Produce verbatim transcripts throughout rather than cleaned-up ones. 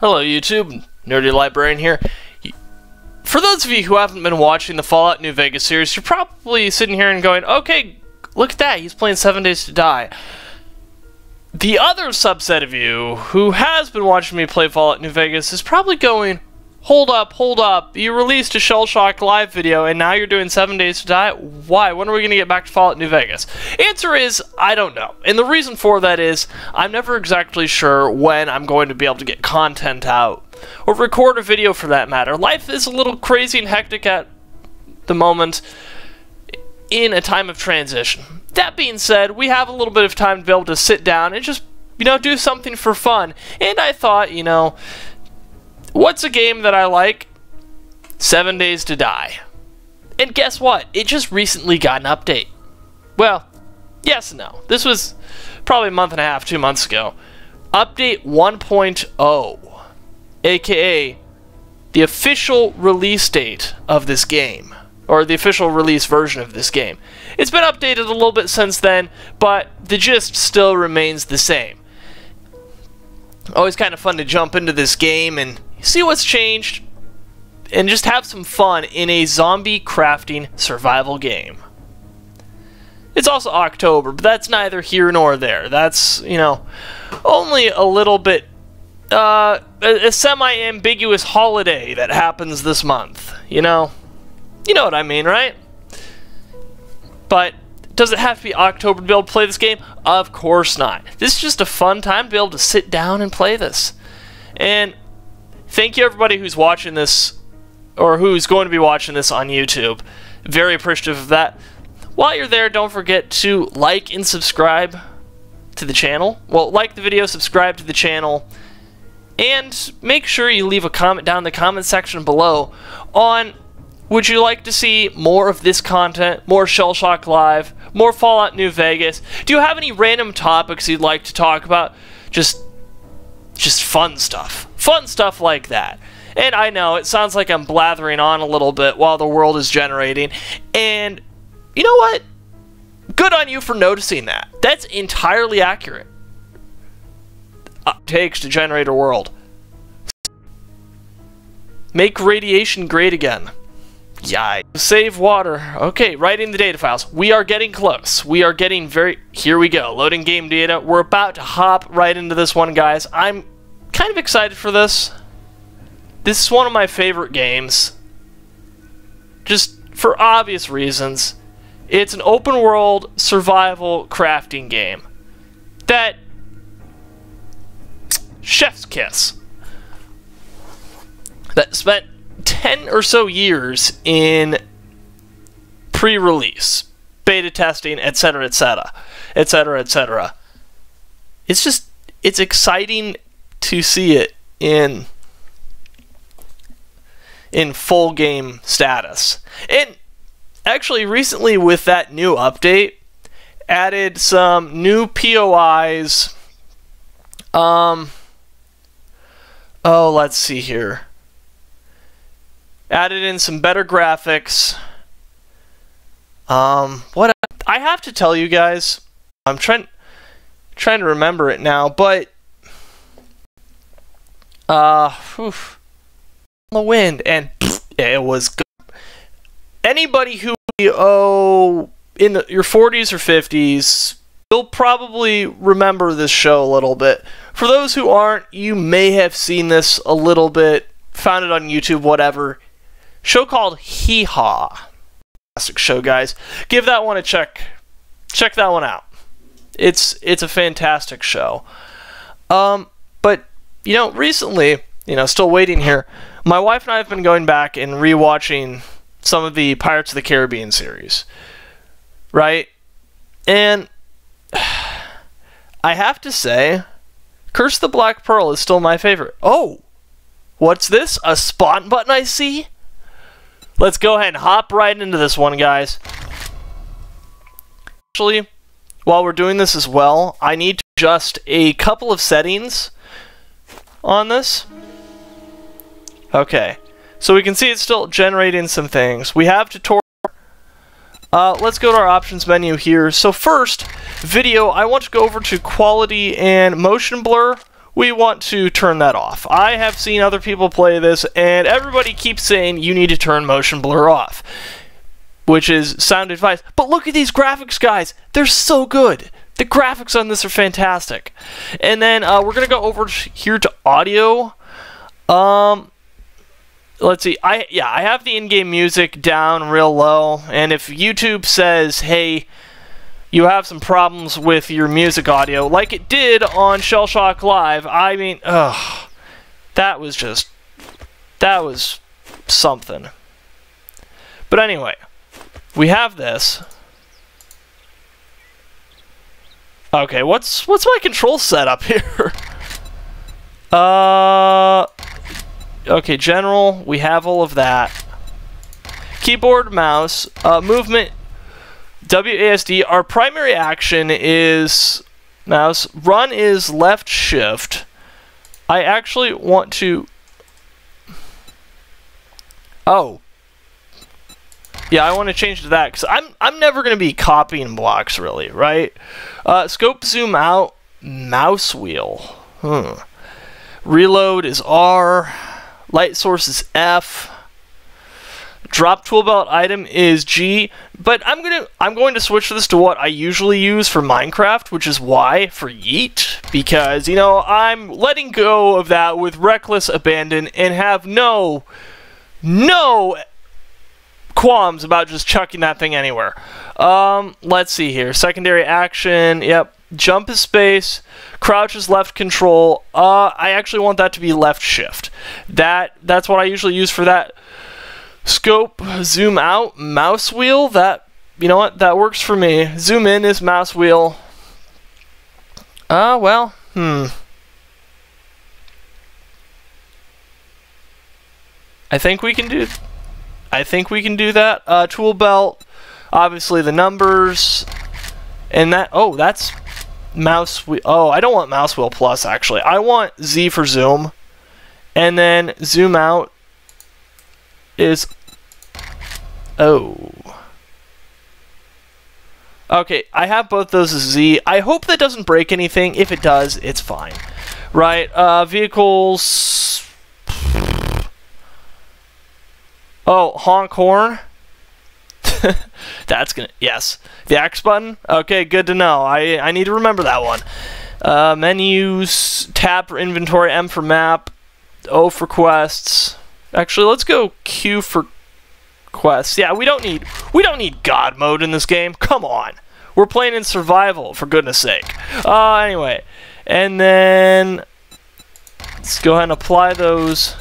Hello YouTube, Nerdy Librarian here. For those of you who haven't been watching the Fallout New Vegas series, you're probably sitting here and going, okay, look at that, he's playing Seven Days to Die. The other subset of you who has been watching me play Fallout New Vegas is probably going, hold up, hold up, you released a Shellshock Live video and now you're doing Seven Days to Die? Why? When are we going to get back to Fallout New Vegas? Answer is, I don't know. And the reason for that is, I'm never exactly sure when I'm going to be able to get content out, or record a video for that matter. Life is a little crazy and hectic at the moment in a time of transition. That being said, we have a little bit of time to be able to sit down and just, you know, do something for fun. And I thought, you know, what's a game that I like? Seven Days to Die. And guess what? It just recently got an update. Well, yes and no. This was probably a month and a half, two months ago. Update one point oh, aka the official release date of this game, or the official release version of this game. It's been updated a little bit since then, but the gist still remains the same. Always kind of fun to jump into this game and see what's changed, and just have some fun in a zombie crafting survival game. It's also October, but that's neither here nor there. That's, you know, only a little bit, uh, a, a semi-ambiguous holiday that happens this month, you know? You know what I mean, right? But does it have to be October to be able to play this game? Of course not. This is just a fun time to be able to sit down and play this. And thank you everybody who's watching this, or who's going to be watching this on YouTube. Very appreciative of that. While you're there, don't forget to like and subscribe to the channel. Well, like the video, subscribe to the channel, and make sure you leave a comment down in the comment section below on, would you like to see more of this content, more Shellshock Live, more Fallout New Vegas? Do you have any random topics you'd like to talk about? Just, just fun stuff. Fun stuff like that. And I know, it sounds like I'm blathering on a little bit while the world is generating. And, you know what? Good on you for noticing that. That's entirely accurate. It takes to generate a world. Make radiation great again. Yeah. Save water. Okay, writing the data files. We are getting close. We are getting very... Here we go. Loading game data. We're about to hop right into this one, guys. I'm kind of excited for this. This is one of my favorite games. Just for obvious reasons. It's an open-world survival crafting game. That... Chef's kiss. That spent ten or so years in pre-release, beta testing, etc, etc, etc, et cetera. It's just, it's exciting to see it in in full game status. And actually recently with that new update, added some new P O Is. Um, oh, let's see here. Added in some better graphics. Um, what I have to tell you guys, I'm trying trying to remember it now, but uh, whew, the wind and pfft, it was good. Anybody who oh in the, your forties or fifties, you'll probably remember this show a little bit. For those who aren't, you may have seen this a little bit, found it on YouTube, whatever. Show called Hee Haw. Fantastic show, guys. Give that one a check. Check that one out. It's it's a fantastic show. Um, but you know, recently, you know, still waiting here, my wife and I have been going back and rewatching some of the Pirates of the Caribbean series, right? And I have to say, Curse the Black Pearl is still my favorite. Oh, what's this? A spawn button I see? Let's go ahead and hop right into this one, guys. Actually, while we're doing this as well, I need to adjust a couple of settings on this. Okay. So we can see it's still generating some things. We have tutorial. Uh, let's go to our options menu here. So first, video, I want to go over to quality and motion blur. we want to turn that off. I have seen other people play this, and everybody keeps saying you need to turn motion blur off, which is sound advice. But look at these graphics, guys. They're so good. The graphics on this are fantastic. And then uh, we're going to go over here to audio. Um, let's see. I Yeah, I have the in-game music down real low. And if YouTube says, hey, you have some problems with your music audio, like it did on Shellshock Live, I mean, ugh, that was just, that was something. But anyway, we have this. Okay, what's what's my control setup here? uh, okay, general, we have all of that. Keyboard, mouse, uh, movement, W A S D. Our primary action is mouse. Run is left shift. I actually want to... Oh. Yeah, I want to change to that, because I'm, I'm never going to be copying blocks, really, right? Uh, scope, zoom out, mouse wheel. Hmm. Reload is R. Light source is F. Drop tool belt item is G, but I'm gonna I'm going to switch this to what I usually use for Minecraft, which is Y for yeet, because you know I'm letting go of that with reckless abandon and have no no qualms about just chucking that thing anywhere. Um, let's see here. Secondary action. Yep. Jump is space. Crouch is left control. Uh, I actually want that to be left shift. That that's what I usually use for that. Scope, zoom out, mouse wheel, that, you know what, that works for me. Zoom in is mouse wheel. Ah, uh, well, hmm. I think we can do, I think we can do that. Uh, tool belt, obviously the numbers, and that, oh, that's mouse wheel. Oh, I don't want mouse wheel plus, actually. I want Z for zoom, and then zoom out is oh okay I have both those as Z. I hope that doesn't break anything. If it does, it's fine, right? Uh, vehicles, oh, honk horn. That's gonna, yes, the X button. Okay, good to know. I, I need to remember that one. Uh, menus, tab for inventory, M for map, O for quests. Actually, let's go Q for quests. Yeah, we don't need we don't need God mode in this game. Come on, we're playing in survival, for goodness sake. Uh, anyway, and then let's go ahead and apply those.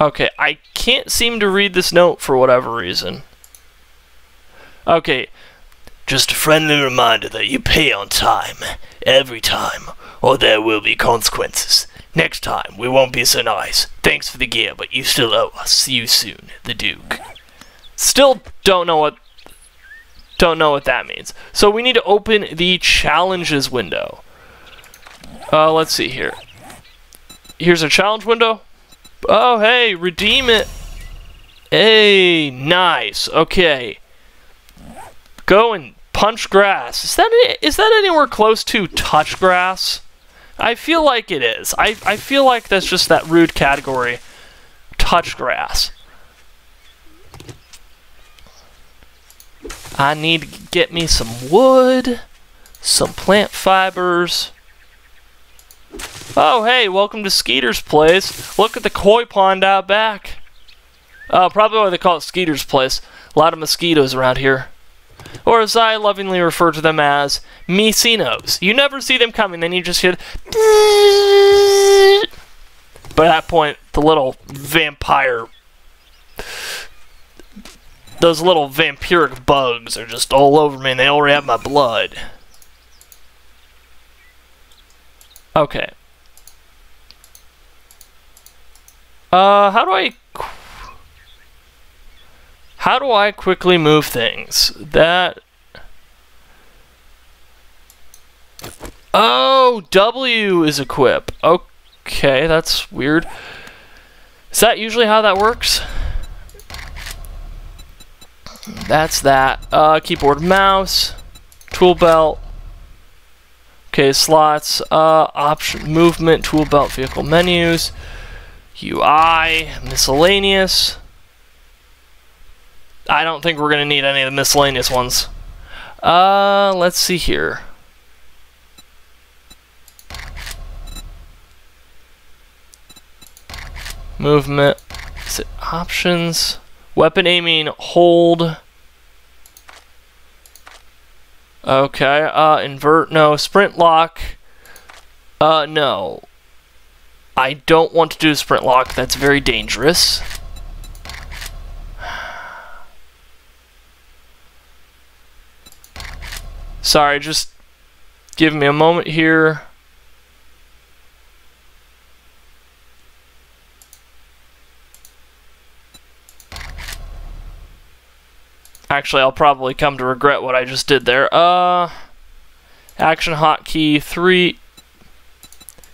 Okay, I can't seem to read this note for whatever reason. Okay, just a friendly reminder that you pay on time every time, or there will be consequences. Next time, we won't be so nice. Thanks for the gear, but you still owe us. See you soon, the Duke. Still don't know what don't know what that means. So we need to open the challenges window. Uh, let's see here. Here's our challenge window. Oh, hey, redeem it. Hey, nice. Okay. Go and punch grass. Is that any, is that anywhere close to touch grass? I feel like it is. I, I feel like that's just that rude category. Touch grass. I need to get me some wood, some plant fibers. Oh, hey, welcome to Skeeter's Place. Look at the koi pond out back. Oh, probably why they call it Skeeter's Place. A lot of mosquitoes around here. Or as I lovingly refer to them as, Mecinos. You never see them coming, then you just hear... But at that point, the little vampire... Those little vampiric bugs are just all over me, and they already have my blood. Okay. Uh, how do I... How do I quickly move things? That... Oh, W is equip. Okay, that's weird. Is that usually how that works? That's that. Uh, keyboard, mouse, tool belt, Okay, slots, uh, option, movement, tool belt, vehicle menus, U I, miscellaneous. I don't think we're going to need any of the miscellaneous ones. Uh, let's see here. Movement, is it options? Weapon aiming, hold. Okay, uh, invert, no. Sprint lock, uh, no. I don't want to do sprint lock, that's very dangerous. Sorry, just give me a moment here. Actually, I'll probably come to regret what I just did there. Uh, action hotkey three. You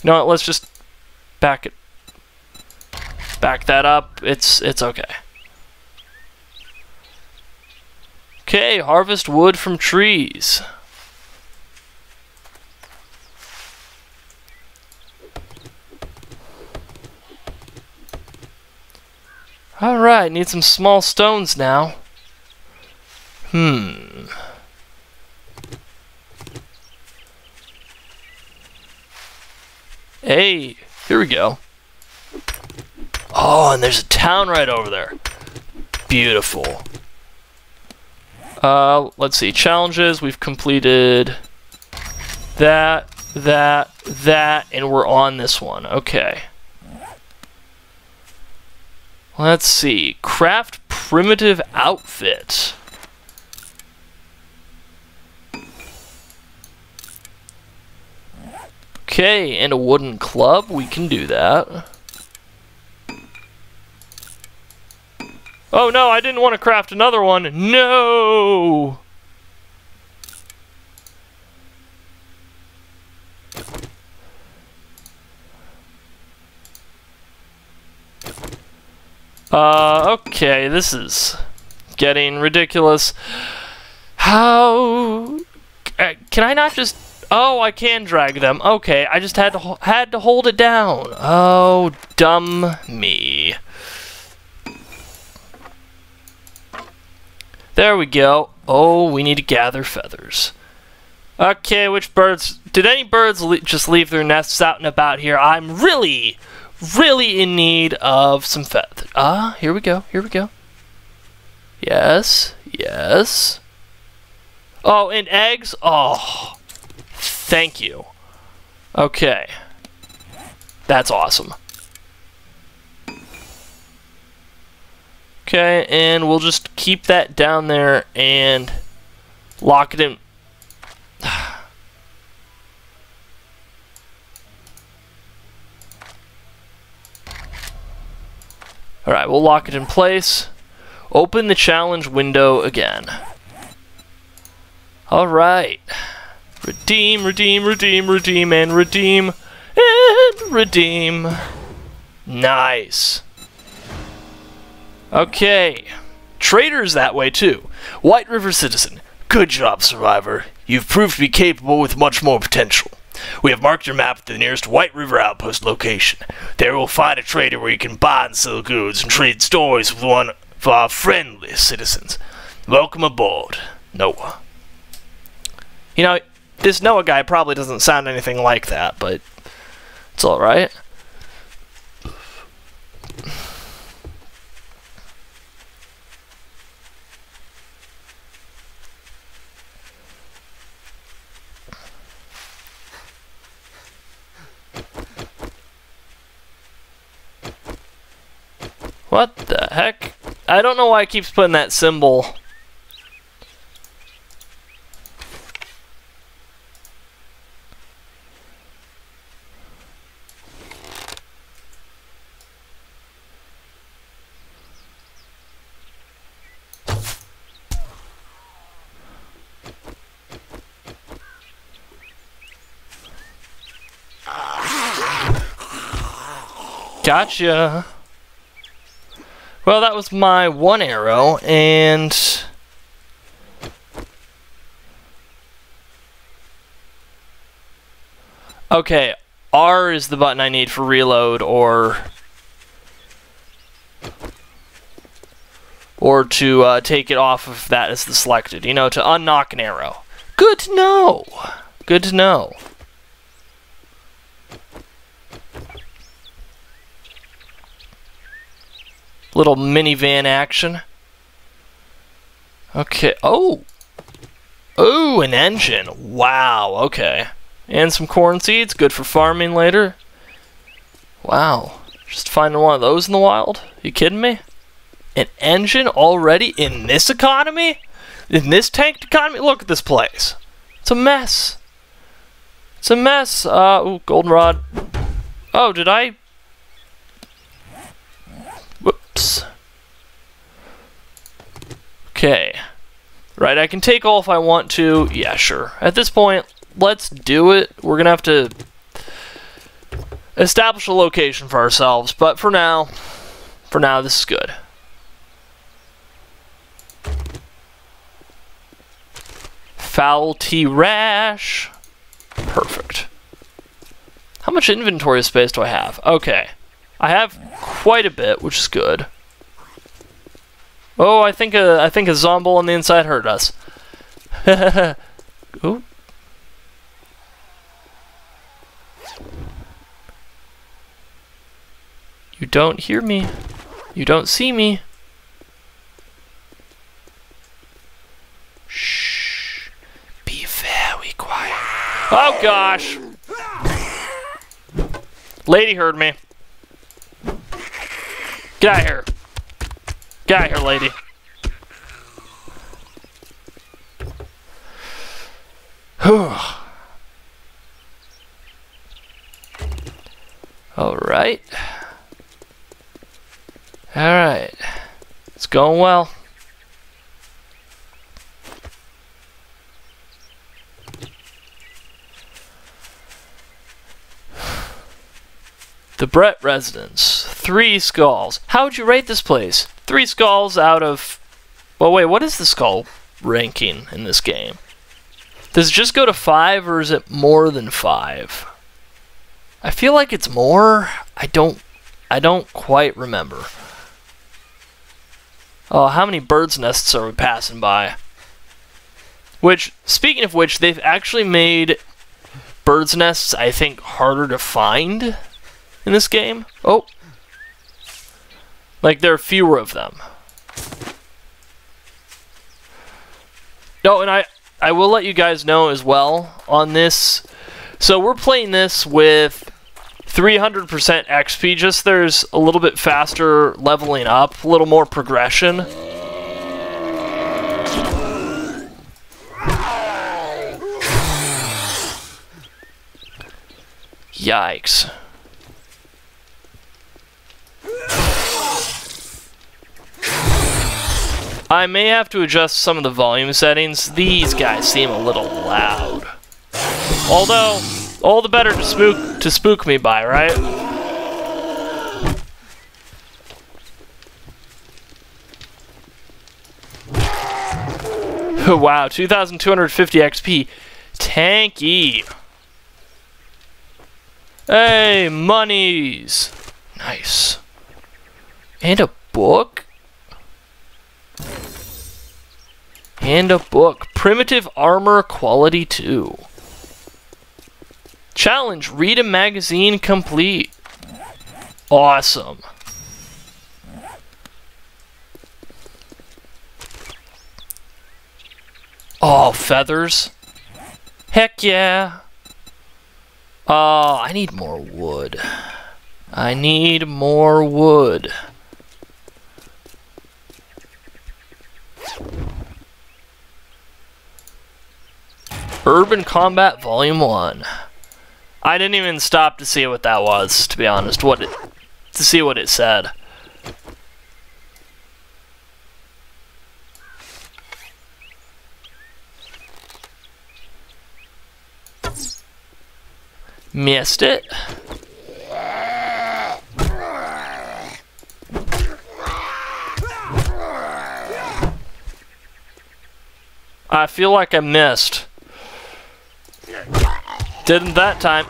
know what? Let's just back it, back that up. It's it's okay. Okay, harvest wood from trees. All right, need some small stones now. Hmm. Hey, here we go. Oh, and there's a town right over there. Beautiful. Uh, let's see, challenges. We've completed that, that, that, and we're on this one. Okay. Let's see. Craft primitive outfit. Okay, and a wooden club, we can do that. Oh no, I didn't want to craft another one. No! Uh, okay, this is getting ridiculous. How... Uh, can I not just... Oh, I can drag them. Okay, I just had to had to hold it down. Oh, dumb me. There we go. Oh, we need to gather feathers. Okay, which birds? Did any birds le just leave their nests out and about here? I'm really, really in need of some feathers. Ah, here we go. Here we go. Yes, yes. Oh, and eggs. Oh. Thank you. Okay. That's awesome. Okay, and we'll just keep that down there and lock it in. Alright, we'll lock it in place. Open the challenge window again. Alright. Redeem, redeem, redeem, redeem, and redeem, and redeem. Nice. Okay. Traitors that way, too. White River Citizen. Good job, Survivor. You've proved to be capable with much more potential. We have marked your map at the nearest White River outpost location. There you will find a trader where you can buy and sell goods and trade stories with one of our friendliest citizens. Welcome aboard, Noah. You know... This Noah guy probably doesn't sound anything like that, but it's alright. What the heck? I don't know why it keeps putting that symbol... Gotcha. Well, that was my one arrow, and... Okay, R is the button I need for reload, or or to uh, take it off of that as the selected. You know, to unknock an arrow. Good to know. Good to know. Little minivan action. Okay. Oh. Oh, an engine. Wow. Okay. And some corn seeds. Good for farming later. Wow. Just finding one of those in the wild? You kidding me? An engine already in this economy? In this tanked economy? Look at this place. It's a mess. It's a mess. Uh, ooh, goldenrod. Oh, did I? Whoops. Okay. Right, I can take all if I want to. Yeah, sure. At this point, let's do it. We're going to have to establish a location for ourselves. But for now, for now, this is good. Foul T-Rash. Perfect. How much inventory space do I have? Okay. I have quite a bit, which is good. Oh, I think a, I think a zombie on the inside hurt us. Ooh. You don't hear me. You don't see me. Shh. Be very quiet. Oh, gosh. Lady heard me. Get out of here. Get out of here, lady. Alright. Alright. It's going well. The Brett Residence. Three skulls. How would you rate this place? Three skulls out of... Well, wait, what is the skull ranking in this game? Does it just go to five, or is it more than five? I feel like it's more. I don't... I don't quite remember. Oh, how many bird's nests are we passing by? Which, speaking of which, they've actually made bird's nests, I think, harder to find in this game. Oh. Like, there are fewer of them. No, oh, and I, I will let you guys know as well on this. So we're playing this with three hundred percent X P. Just there's a little bit faster leveling up, a little more progression. Yikes. I may have to adjust some of the volume settings. These guys seem a little loud. Although, all the better to spook, to spook me by, right? Wow, two thousand two hundred fifty X P. Tanky. Hey, monies. Nice. And a book? And a book. Primitive Armor Quality two. Challenge. Read a magazine complete. Awesome. Oh, feathers. Heck yeah. Oh, I need more wood. I need more wood. Urban Combat Volume one. I didn't even stop to see what that was, to be honest. What it, to see what it said. Missed it. I feel like I missed. Didn't that time.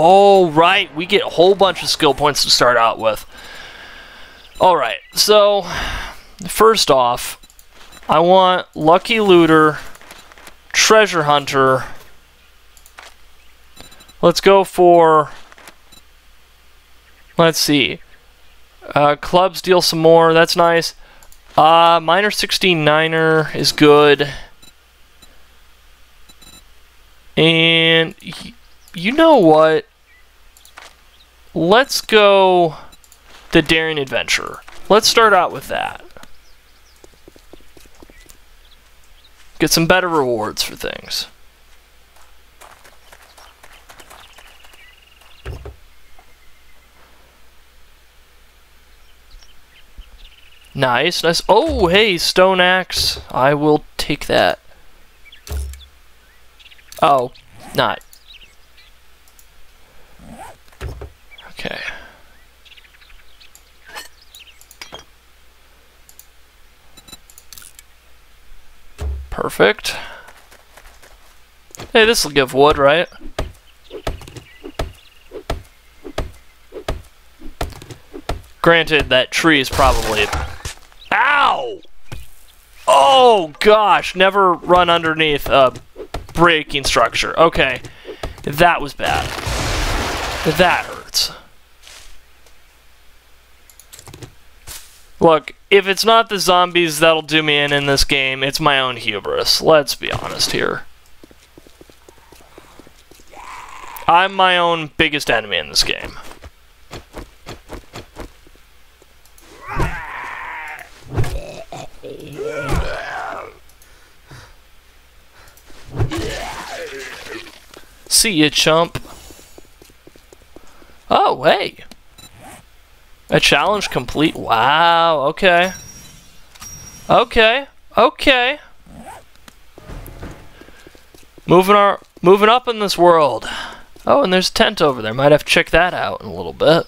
All right, we get a whole bunch of skill points to start out with. All right, so first off, I want Lucky Looter, Treasure Hunter. Let's go for, let's see, uh, clubs deal some more, that's nice. Uh, minor sixty-niner is good. And you know what? Let's go the Daring Adventure. Let's start out with that. Get some better rewards for things. Nice, nice. Oh, hey, Stone Axe. I will take that. Oh, not. Okay. Perfect. Hey, this will give wood, right? Granted, that tree is probably... Ow! Oh, gosh. Never run underneath a braking structure. Okay. That was bad. That hurts. Look, if it's not the zombies that'll do me in in this game, it's my own hubris. Let's be honest here. I'm my own biggest enemy in this game. See ya, chump. Oh, hey. A challenge complete. Wow, okay. Okay, okay. Moving our, moving up in this world. Oh, and there's a tent over there. Might have to check that out in a little bit.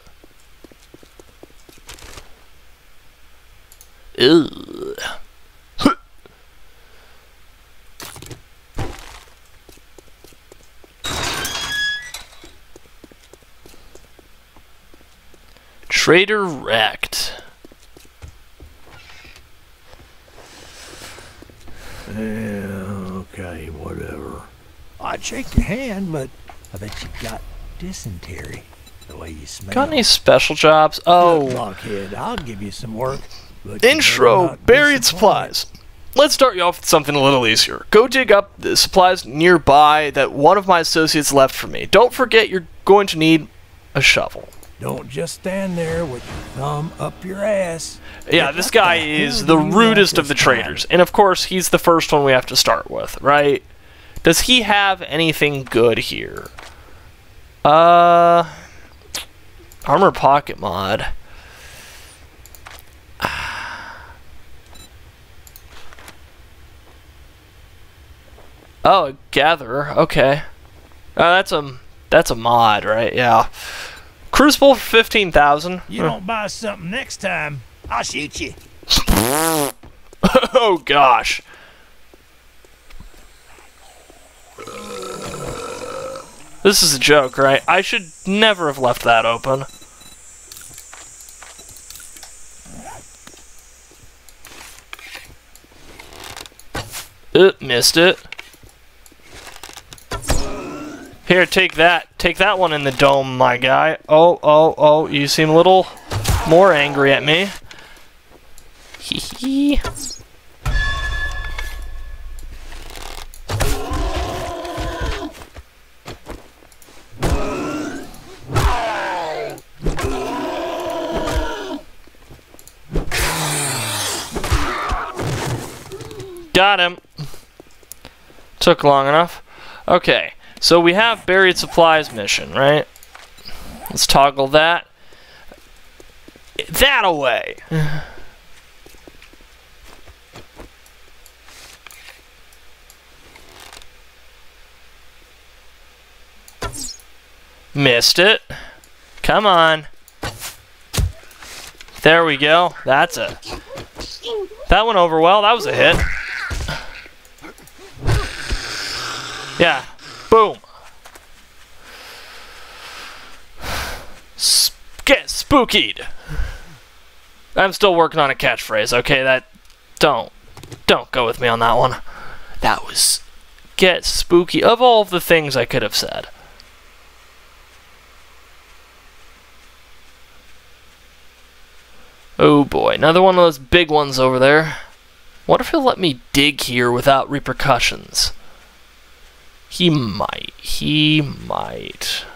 Ew. Trader wrecked. Uh, okay, whatever. I'd shake your hand, but I bet you got dysentery the way you smell. Got any special jobs? Oh, look, blockhead, I'll give you some work. Intro: Buried supplies. Let's start you off with something a little easier. Go dig up the supplies nearby that one of my associates left for me. Don't forget, you're going to need a shovel. Don't just stand there with your thumb up your ass. Yeah, this guy is the rudest of the traitors. And of course, he's the first one we have to start with, right? Does he have anything good here? Uh, armor pocket mod. Oh, gather. Okay. Uh, that's a that's a mod, right? Yeah. Crucible for fifteen thousand. You don't buy something next time, I'll shoot you. Oh, gosh. This is a joke, right? I should never have left that open. Oop, missed it. Here, take that. Take that one in the dome, my guy. Oh, oh, oh, you seem a little more angry at me. Hee hee. Got him. Took long enough. Okay. So we have Buried Supplies mission, right? Let's toggle that. That away! Missed it. Come on. There we go. That's it. That went over well. That was a hit. Yeah. Boom. Get spookied! I'm still working on a catchphrase, okay? That... Don't. Don't go with me on that one. That was... Get spooky. Of all of the things I could have said. Oh boy. Another one of those big ones over there. What if he'll let me dig here without repercussions? He might. He might...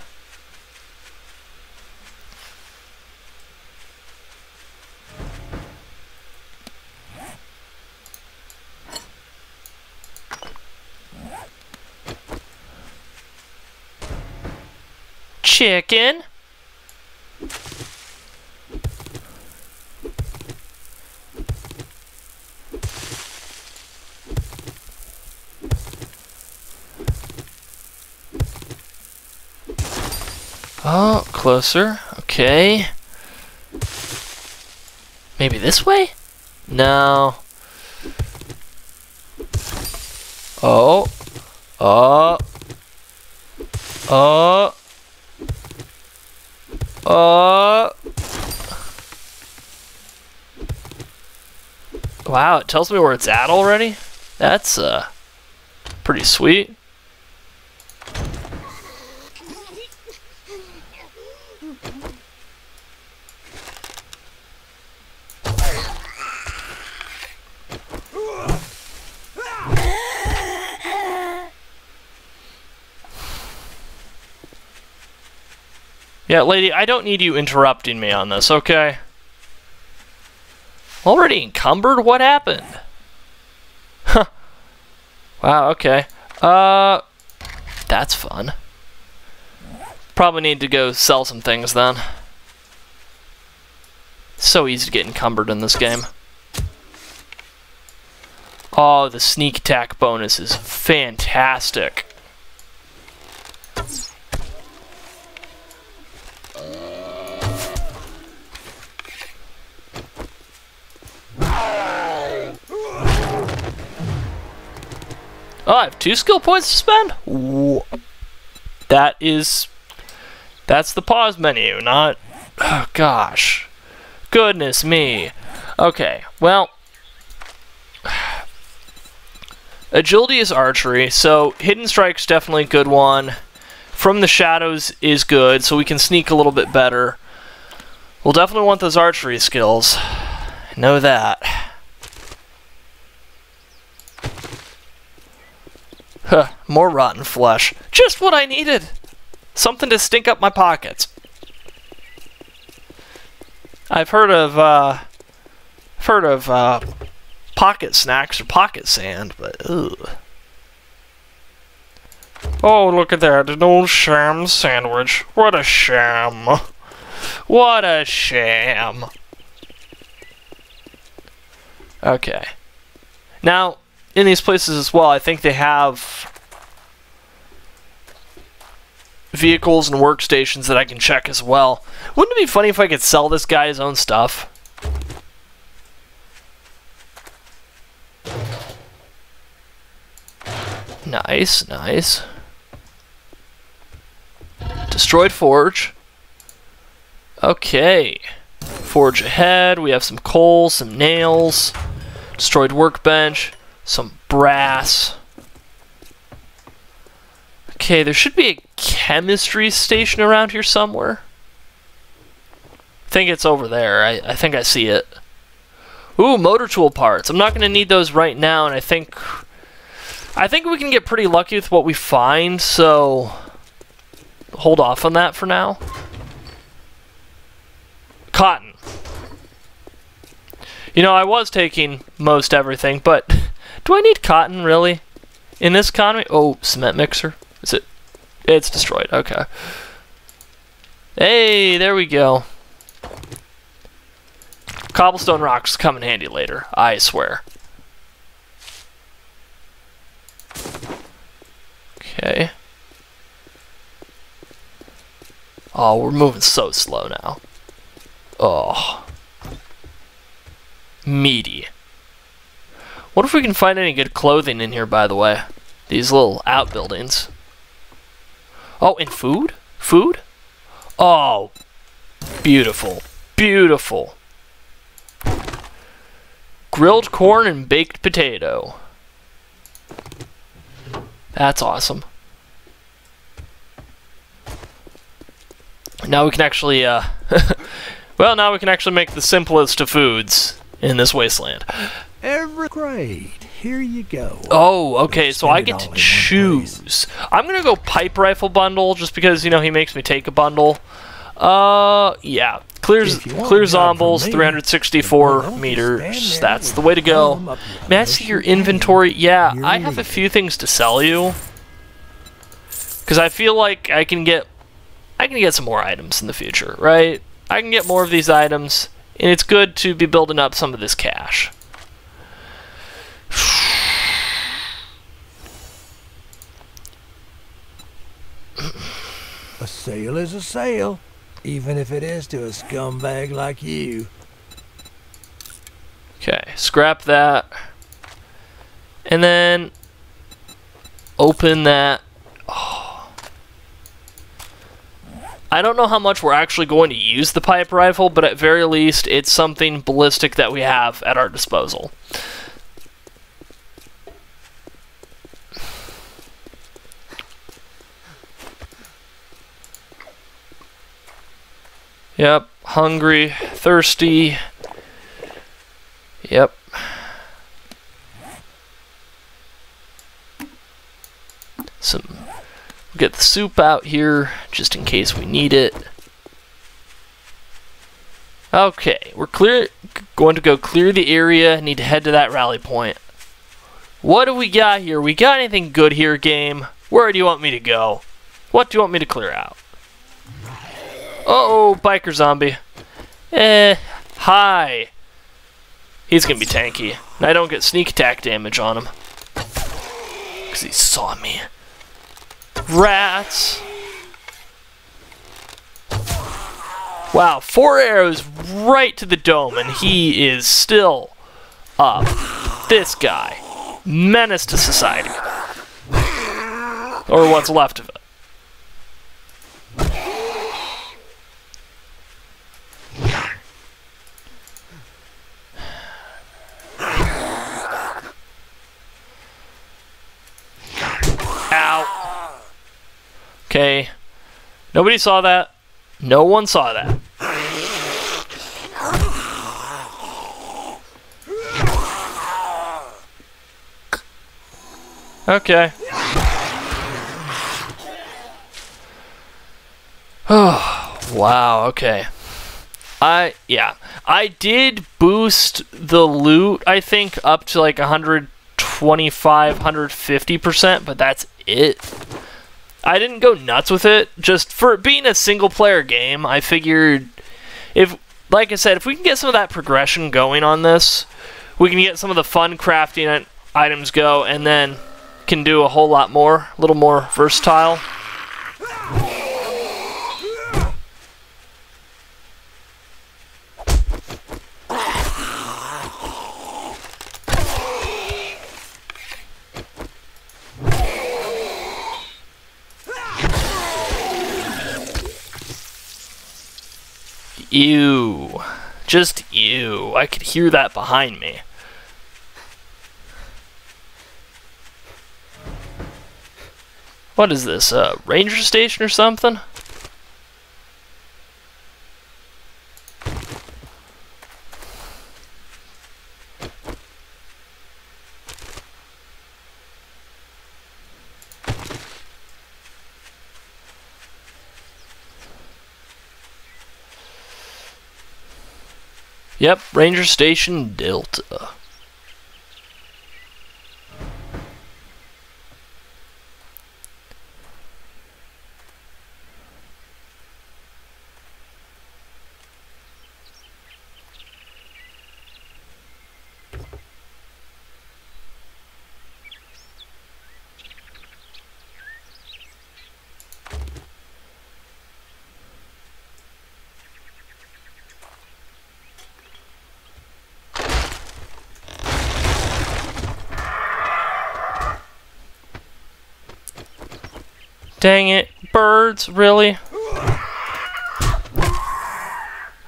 Chicken. Oh, closer. Okay. Maybe this way? No. Oh. Oh. Oh. Uh, wow, it tells me where it's at already? That's uh, pretty sweet. Yeah, lady, I don't need you interrupting me on this, okay? Already encumbered? What happened? Huh. Wow, okay. Uh, that's fun. Probably need to go sell some things then. So easy to get encumbered in this game. Oh, the sneak attack bonus is fantastic. Oh, I have two skill points to spend? Ooh. That is... That's the pause menu, not... Oh, gosh. Goodness me. Okay, well... Agility is archery, so Hidden Strike's definitely a good one. From the Shadows is good, so we can sneak a little bit better. We'll definitely want those archery skills. Know that. Huh, more rotten flesh. Just what I needed! Something to stink up my pockets. I've heard of, uh... I've heard of, uh... pocket snacks or pocket sand, but, ugh. Oh, look at that. An old sham sandwich. What a sham. What a sham. Okay. Now... in these places as well, I think they have vehicles and workstations that I can check as well. Wouldn't it be funny if I could sell this guy his own stuff? Nice, nice. Destroyed forge. Okay. Forge ahead. We have some coal, some nails. Destroyed workbench. Some brass. Okay, there should be a chemistry station around here somewhere. I think it's over there. I, I think I see it. Ooh, motor tool parts. I'm not going to need those right now, and I think... I think we can get pretty lucky with what we find, so... hold off on that for now. Cotton. You know, I was taking most everything, but... do I need cotton, really? In this economy? Oh, cement mixer. Is it? It's destroyed. Okay. Hey, there we go. Cobblestone rocks come in handy later. I swear. Okay. Oh, we're moving so slow now. Oh. Meaty. What if we can find any good clothing in here, by the way? These little outbuildings. Oh, and food? Food? Oh. Beautiful. Beautiful. Grilled corn and baked potato. That's awesome. Now we can actually, uh... well, now we can actually make the simplest of foods in this wasteland. Every grade. Here you go. Oh, okay, so I get to choose. I'm gonna go pipe rifle bundle, just because, you know, he makes me take a bundle. Uh, yeah. Clear, clear Zombles, three hundred sixty-four meters. That's the way to go. May I see your inventory? Yeah, I have a few things to sell you. Because I feel like I can get... I can get some more items in the future, right? I can get more of these items, and it's good to be building up some of this cash. A sale is a sale, even if it is to a scumbag like you. Okay, scrap that. And then open that. Oh. I don't know how much we're actually going to use the pipe rifle, but at very least it's something ballistic that we have at our disposal. Yep, hungry, thirsty. Yep. Some, get the soup out here just in case we need it. Okay, we're clear. Going to go clear the area. Need to head to that rally point. What do we got here? We got anything good here, game? Where do you want me to go? What do you want me to clear out? Uh-oh, biker zombie. Eh, hi. He's gonna be tanky. And I don't get sneak attack damage on him. Because he saw me. Rats. Wow, four arrows right to the dome, and he is still up. This guy. Menace to society. Or what's left of it. Okay, nobody saw that. No one saw that. Okay. Oh, wow, okay. I, yeah. I did boost the loot, I think, up to like one twenty-five, one fifty percent, but that's it. I didn't go nuts with it. Just for it being a single-player game, I figured if, like I said, if we can get some of that progression going on this, we can get some of the fun crafting items go, and then can do a whole lot more, a little more versatile. Ew. Just ew. I could hear that behind me. What is this? Uh, Ranger Station or something? Yep, Ranger Station Delta. Dang it. Birds, really?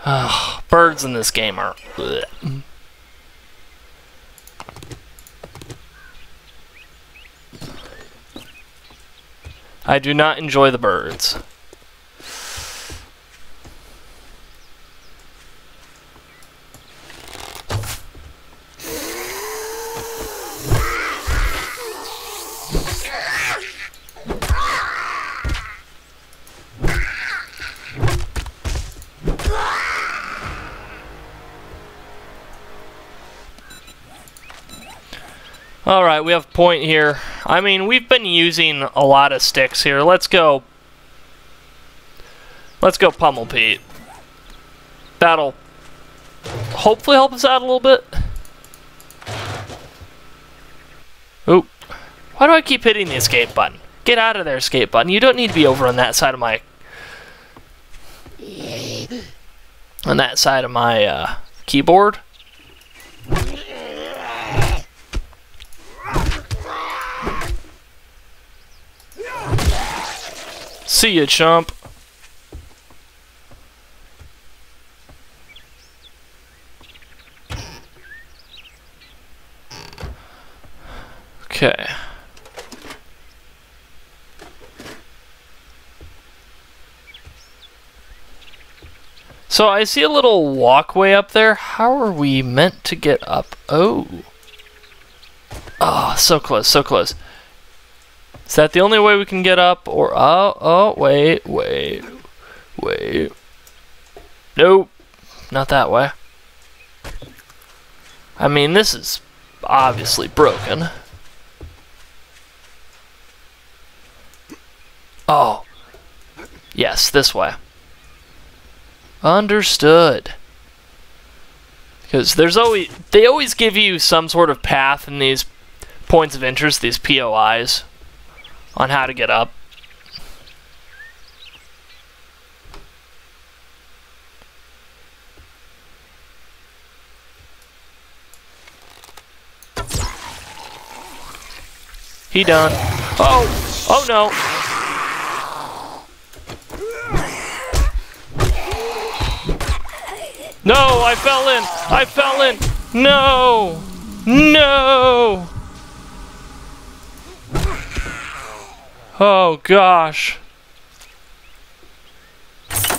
Oh, birds in this game are... Bleh. I do not enjoy the birds. Alright, we have point here. I mean, we've been using a lot of sticks here. Let's go... Let's go Pummel Pete. That'll hopefully help us out a little bit. Oop. Why do I keep hitting the escape button? Get out of there, escape button. You don't need to be over on that side of my... On that side of my, uh, keyboard. See ya, chump. Okay. So I see a little walkway up there. How are we meant to get up? Oh. Oh, so close, so close. Is that the only way we can get up, or... Oh, oh, wait, wait, wait. Nope. Not that way. I mean, this is obviously broken. Oh. Yes, this way. Understood. Because there's always... They always give you some sort of path in these points of interest, these P O Is. On how to get up. He done. Oh! Oh no! No! I fell in! I fell in! No! No! Oh gosh.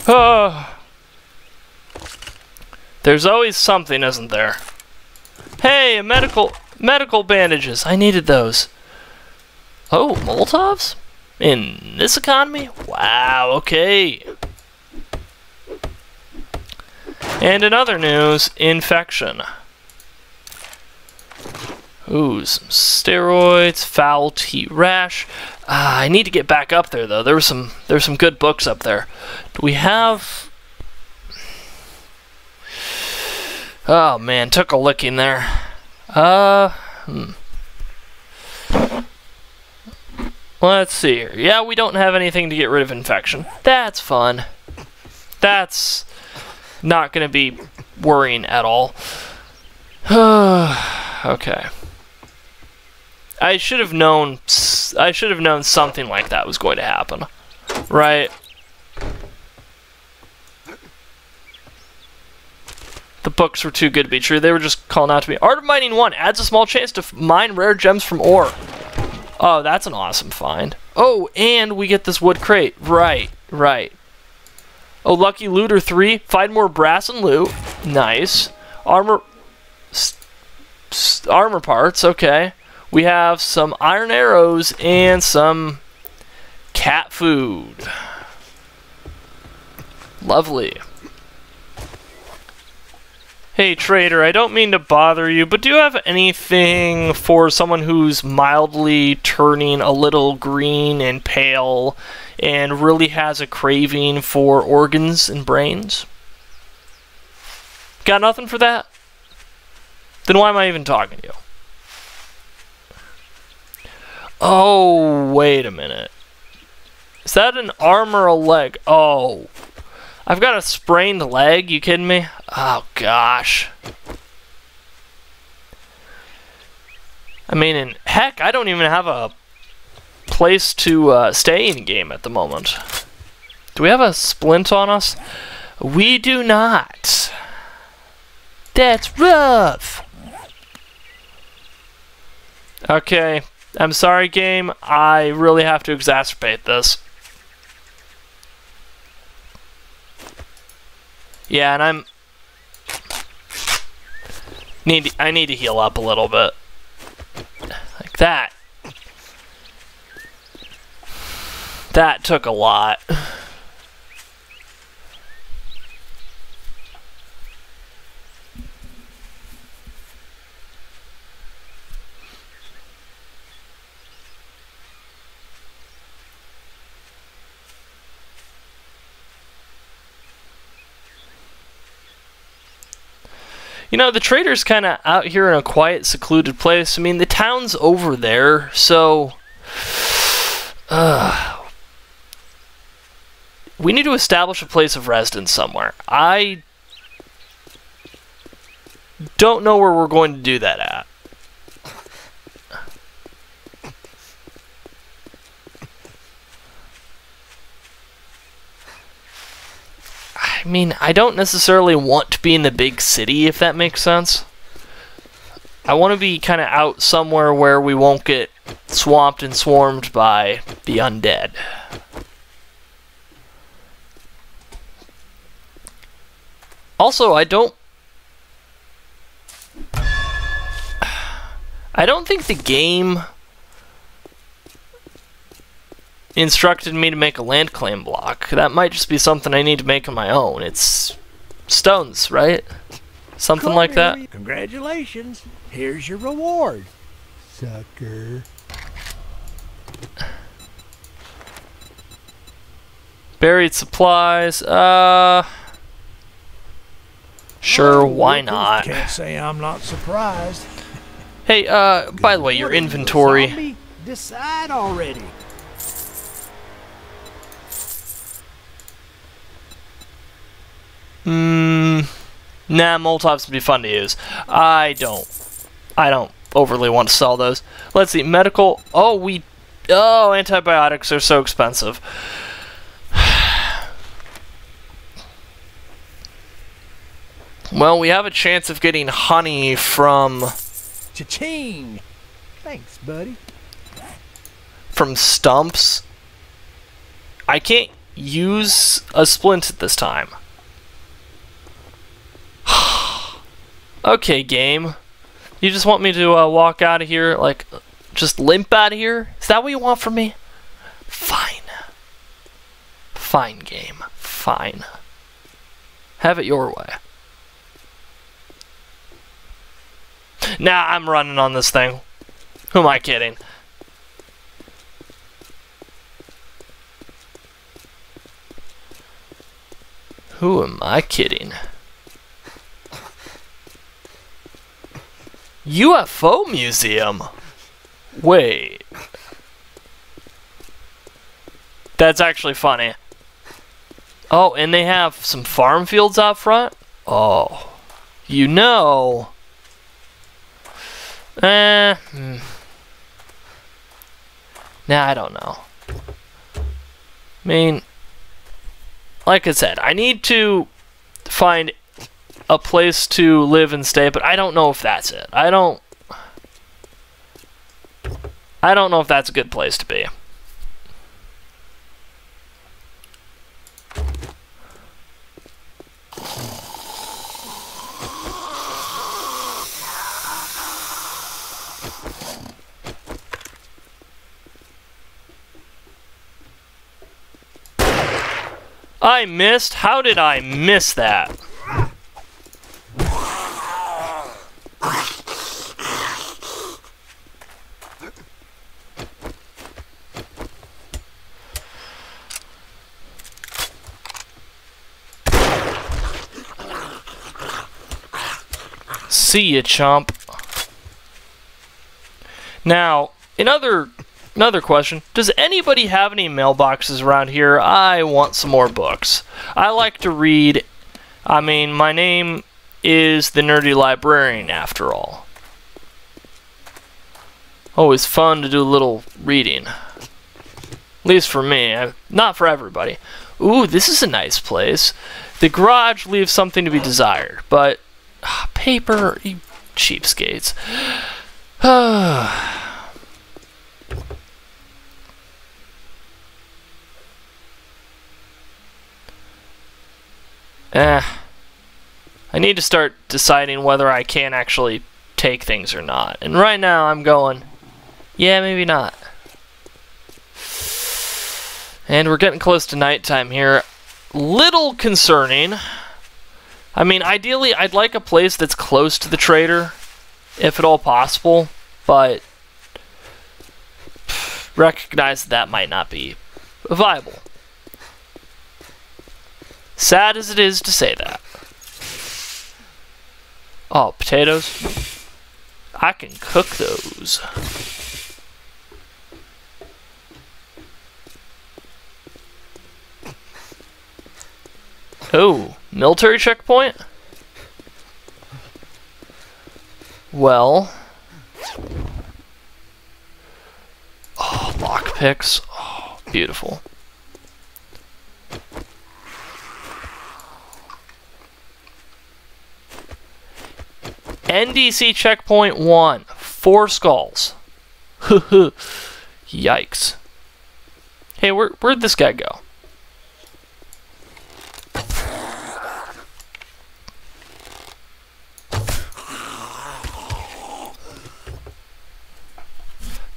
Oh. There's always something, isn't there? Hey, medical medical bandages. I needed those. Oh, Molotovs? In this economy? Wow, okay. And in other news, infection. Ooh, some steroids, foul T rash. Uh, I need to get back up there though. There was some there's some good books up there. Do we have? Oh man, took a licking there. Uh, hmm. Let's see here. Yeah, we don't have anything to get rid of infection. That's fun. That's not going to be worrying at all. Okay. I should have known. I should have known something like that was going to happen, right? The books were too good to be true. They were just calling out to me. Art of Mining one adds a small chance to mine rare gems from ore. Oh, that's an awesome find. Oh, and we get this wood crate. Right, right. Oh, Lucky Looter three find more brass and loot. Nice armor. St st armor parts. Okay. We have some iron arrows and some cat food. Lovely. Hey, trader, I don't mean to bother you, but do you have anything for someone who's mildly turning a little green and pale and really has a craving for organs and brains? Got nothing for that? Then why am I even talking to you? Oh, wait a minute. Is that an arm or a leg? Oh. I've got a sprained leg, you kidding me? Oh, gosh. I mean, and heck, I don't even have a place to uh, stay in game at the moment. Do we have a splint on us? We do not. That's rough. Okay. I'm sorry, game. I really have to exacerbate this. Yeah, and I'm... Need to, I need to heal up a little bit. Like that. That took a lot. You know, the trader's kind of out here in a quiet, secluded place. I mean, the town's over there, so... Uh, we need to establish a place of residence somewhere. I don't know where we're going to do that at. I mean, I don't necessarily want to be in the big city, if that makes sense. I want to be kind of out somewhere where we won't get swamped and swarmed by the undead. Also, I don't... I don't think the game instructed me to make a land claim block. That might just be something I need to make on my own. It's stones, right? Something like that. Congratulations. Here's your reward. Sucker. Buried supplies. Uh Sure, why not? Can't say I'm not surprised. Hey, uh by the way, your inventory. Decide already. Mmm, nah, Molotovs would be fun to use. I don't, I don't overly want to sell those. Let's see, medical, oh, we, oh, antibiotics are so expensive. Well, we have a chance of getting honey from... Cha-ching! Thanks, buddy. From stumps. I can't use a splint at this time. Okay, game. You just want me to uh, walk out of here, like, just limp out of here? Is that what you want from me? Fine. Fine, game. Fine. Have it your way. Nah, I'm running on this thing. Who am I kidding? Who am I kidding? U F O Museum? Wait. That's actually funny. Oh, and they have some farm fields out front? Oh. You know. Eh. Hmm. Nah, I don't know. I mean, like I said, I need to find a place to live and stay, but I don't know if that's it. I don't... I don't know if that's a good place to be. I missed? How did I miss that? See ya, chomp. Now, another another question. Does anybody have any mailboxes around here? I want some more books. I like to read. I mean, my name is the Nerdy Librarian, after all. Always fun to do a little reading. At least for me. Not for everybody. Ooh, this is a nice place. The garage leaves something to be desired, but... Uh, paper, you cheapskates. Eh. I need to start deciding whether I can actually take things or not. And right now I'm going, yeah, maybe not. And we're getting close to nighttime here. Little concerning. I mean, ideally, I'd like a place that's close to the trader, if at all possible, but recognize that, that might not be viable. Sad as it is to say that. Oh, potatoes. I can cook those. Oh, military checkpoint? Well. Oh, lockpicks. Oh, beautiful. N D C Checkpoint one. Four skulls. Yikes. Hey, where, where'd this guy go?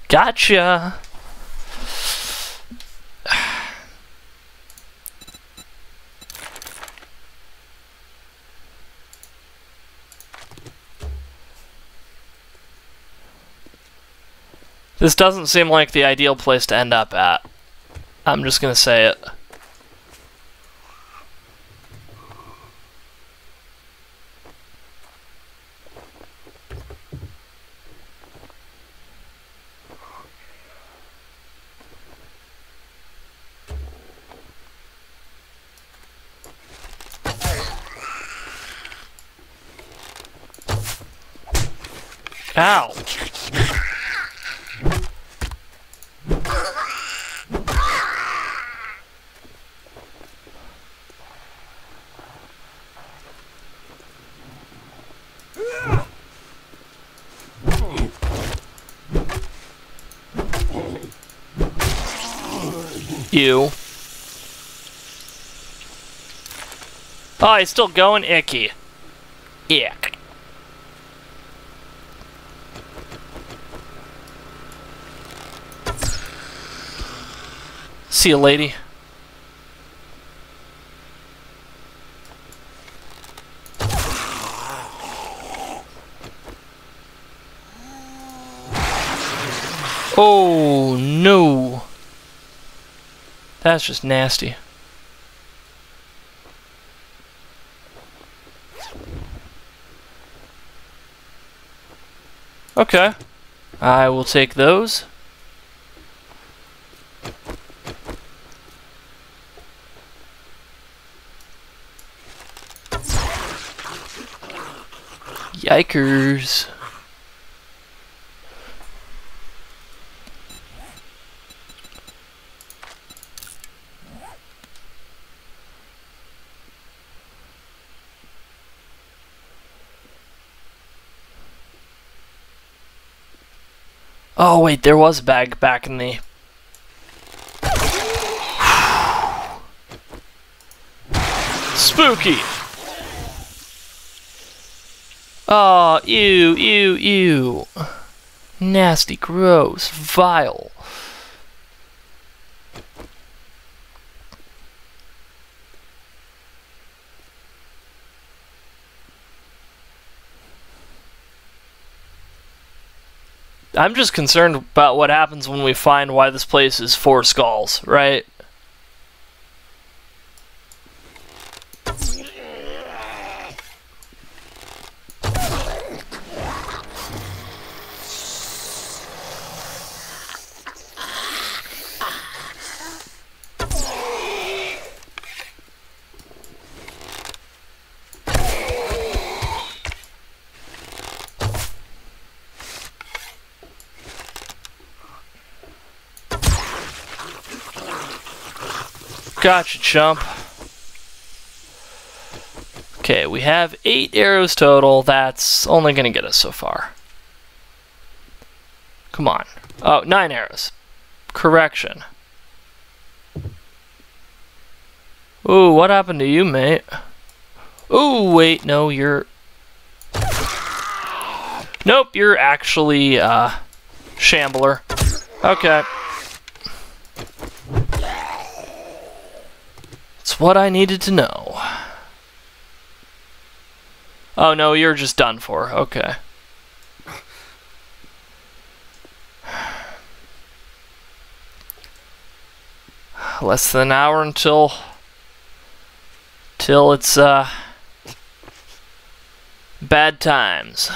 Gotcha. This doesn't seem like the ideal place to end up at. I'm just gonna say it. Ow. You. Oh, he's still going icky. Yeah. See you, lady. Oh, no. That's just nasty. Okay. I will take those. Yikers. Oh wait, there was a bag back in the... Spooky! Oh, ew, ew, ew. Nasty, gross, vile. I'm just concerned about what happens when we find why this place is four skulls, right? Gotcha, chump. Okay, we have eight arrows total. That's only going to get us so far. Come on. Oh, nine arrows. Correction. Ooh, what happened to you, mate? Ooh, wait, no, you're... Nope, you're actually, uh, Shambler. Okay. It's what I needed to know. Oh, no, you're just done for. Okay. Less than an hour until... till it's, uh... bad times.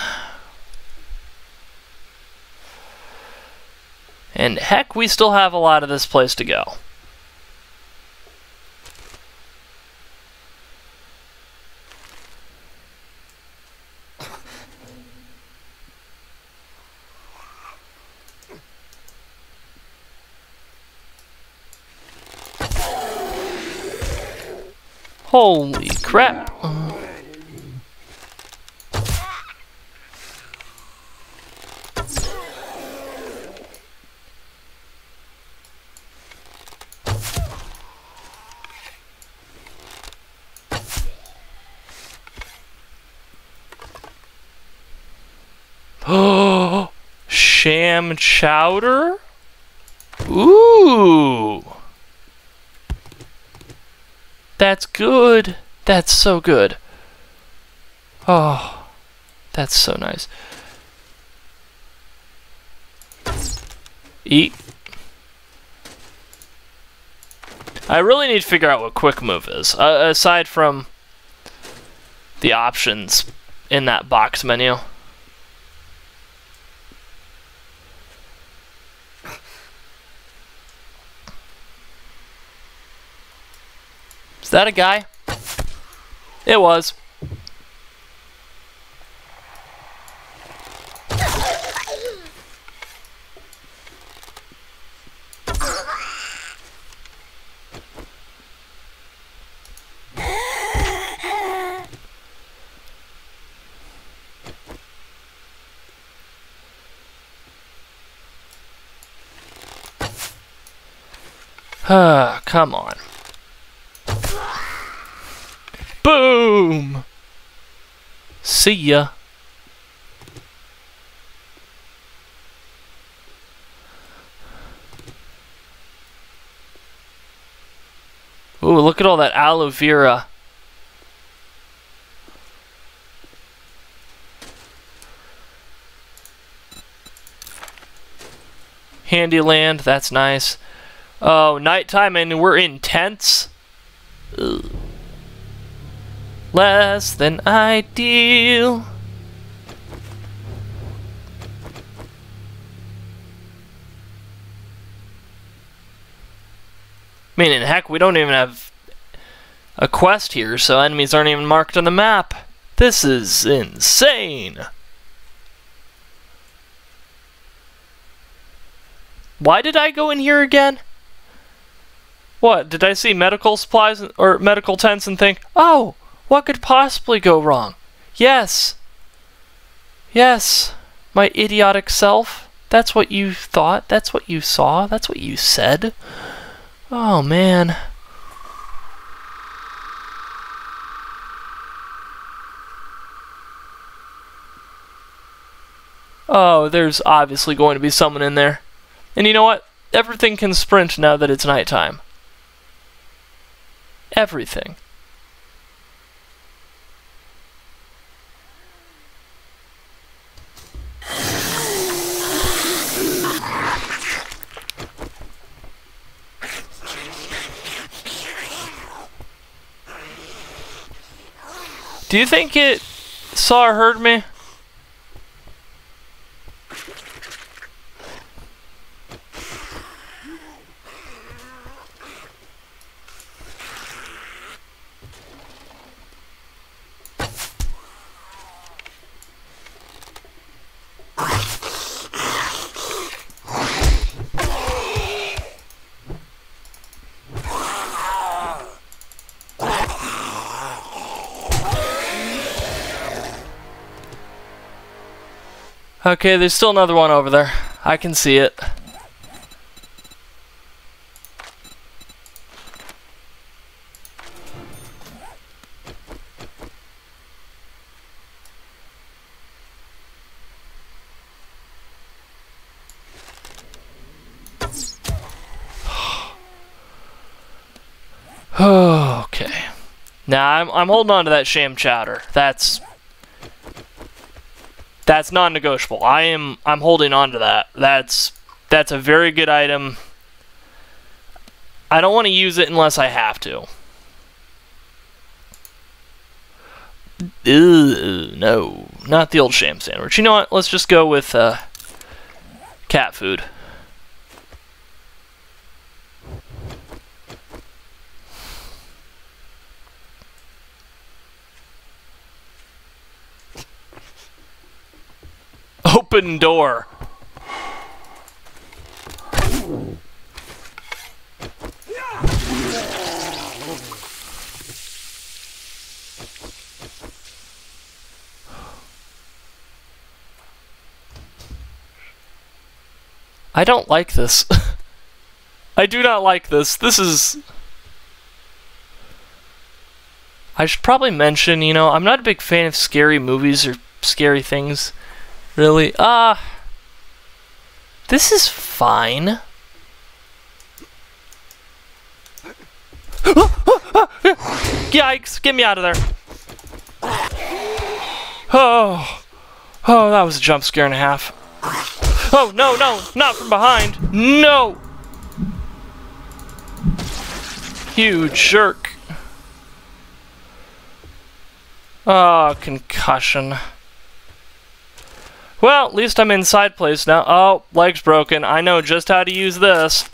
And heck, we still have a lot of this place to go. Holy crap. Uh, Sham chowder? Ooh. That's good. That's so good. Oh, that's so nice. Eat. I really need to figure out what quick move is, uh, aside from the options in that box menu. Is that a guy? It was. Ah, come on. Boom! See ya. Ooh, look at all that aloe vera. Handyland, that's nice. Oh, nighttime and we're in tents? Ugh. Less than ideal. Meaning, heck, we don't even have a quest here, so enemies aren't even marked on the map. This is insane. Why did I go in here again? What, did I see medical supplies or medical tents and think, oh, what could possibly go wrong? Yes. Yes, my idiotic self. That's what you thought. That's what you saw. That's what you said. Oh, man. Oh, there's obviously going to be someone in there. And you know what? Everything can sprint now that it's nighttime. Everything. Do you think it saw or heard me? Okay, there's still another one over there. I can see it. Okay. Now I'm I'm holding on to that sham chowder. That's that's non-negotiable. I am I'm holding on to that. That's that's a very good item. I don't want to use it unless I have to. Ew, no, not the old sham sandwich. You know what? Let's just go with uh, cat food. Open door. I don't like this. I do not like this. This is... I should probably mention, you know, I'm not a big fan of scary movies or scary things. Really? Ah, uh, this is fine. Yikes! Get me out of there. Oh, oh, that was a jump scare and a half. Oh no, no, not from behind! No, you jerk! Ah, oh, concussion. Well, at least I'm in side place now. Oh, leg's broken. I know just how to use this.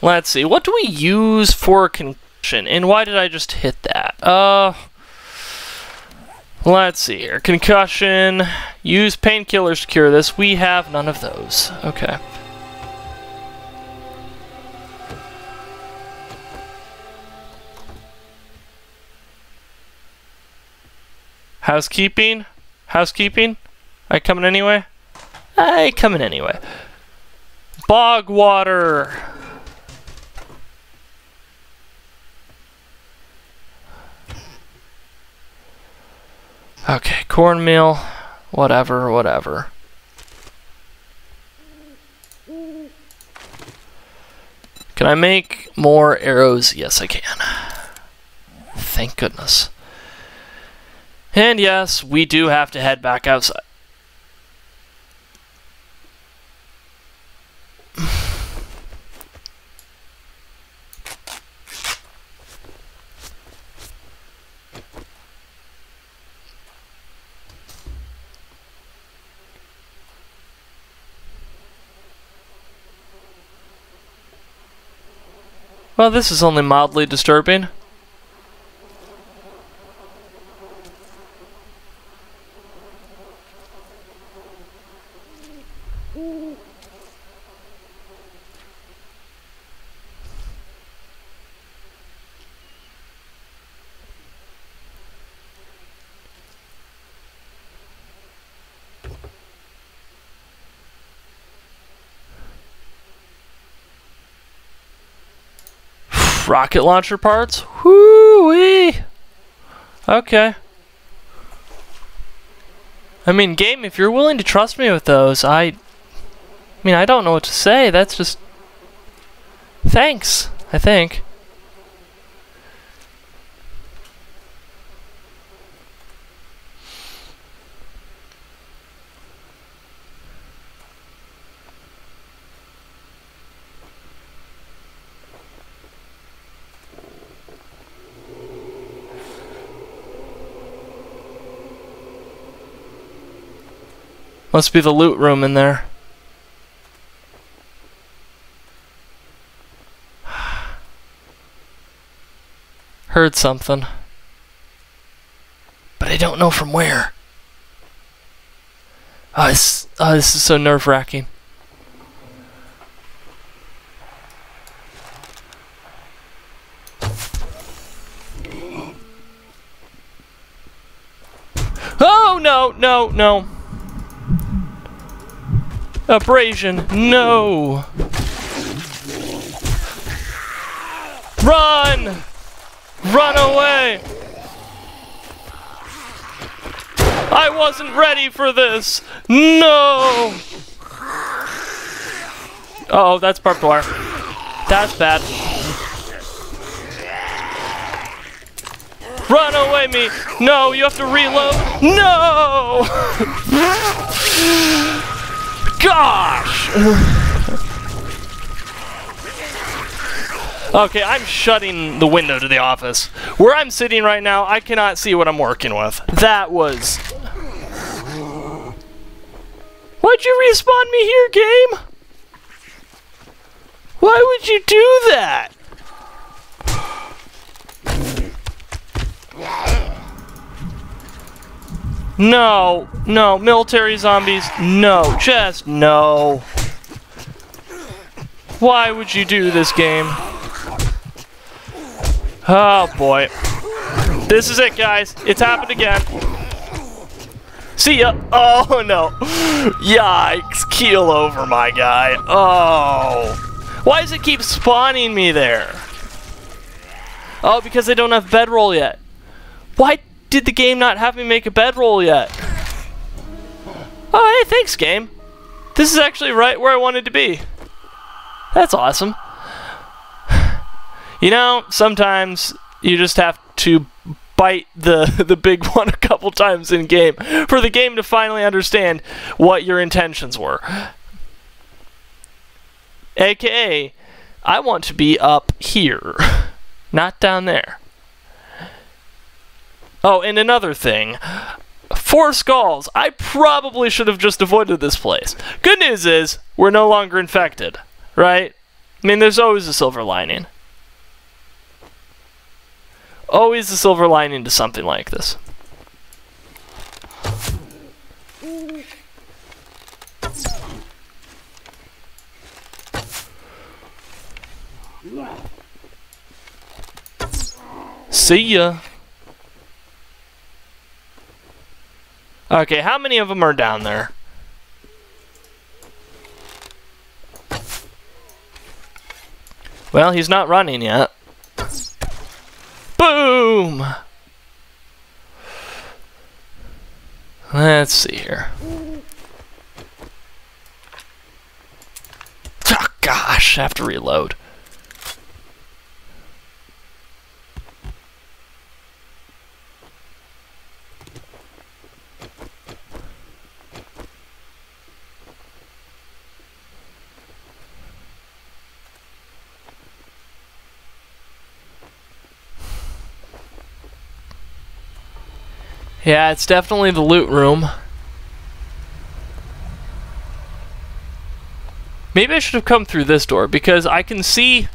Let's see. What do we use for concussion? And why did I just hit that? Uh, let's see here. Concussion. Use painkillers to cure this. We have none of those. Okay. Housekeeping? Housekeeping? I coming anyway? I coming anyway. Bog water! Okay, cornmeal. Whatever, whatever. Can I make more arrows? Yes, I can. Thank goodness. And yes, we do have to head back outside. Well, this is only mildly disturbing. Rocket launcher parts? Whoo-wee! Okay. I mean, game, if you're willing to trust me with those, I... I mean, I don't know what to say. That's just... Thanks, I think. Must be the loot room in there. Heard something. But I don't know from where. Oh, this, oh, this is so nerve-wracking. no, no. Abrasion, no. Run! Run away! I wasn't ready for this! No! Uh-oh, that's barbed wire. That's bad. Run away, me! No, you have to reload! No! Gosh! Okay, I'm shutting the window to the office. Where I'm sitting right now, I cannot see what I'm working with. That was... Why'd you respawn me here, game? Why would you do that? No, no, military zombies, no, just no. Why would you do this, game? Oh boy. This is it, guys. It's happened again. See ya. Oh no. Yikes. Keel over, my guy. Oh. Why does it keep spawning me there? Oh, because they don't have bedroll yet. Why did the game not have me make a bedroll yet? Oh, hey, thanks, game. This is actually right where I wanted to be. That's awesome. You know, sometimes you just have to bite the, the big one a couple times in game for the game to finally understand what your intentions were. A K A, I want to be up here, not down there. Oh, and another thing. Four skulls. I probably should have just avoided this place. Good news is, we're no longer infected, right? I mean, there's always a silver lining. Always the silver lining to something like this. See ya. Okay, how many of them are down there? Well, he's not running yet. Boom! Let's see here. Oh, gosh, I have to reload. Yeah, it's definitely the loot room. Maybe I should have come through this door, because I can see...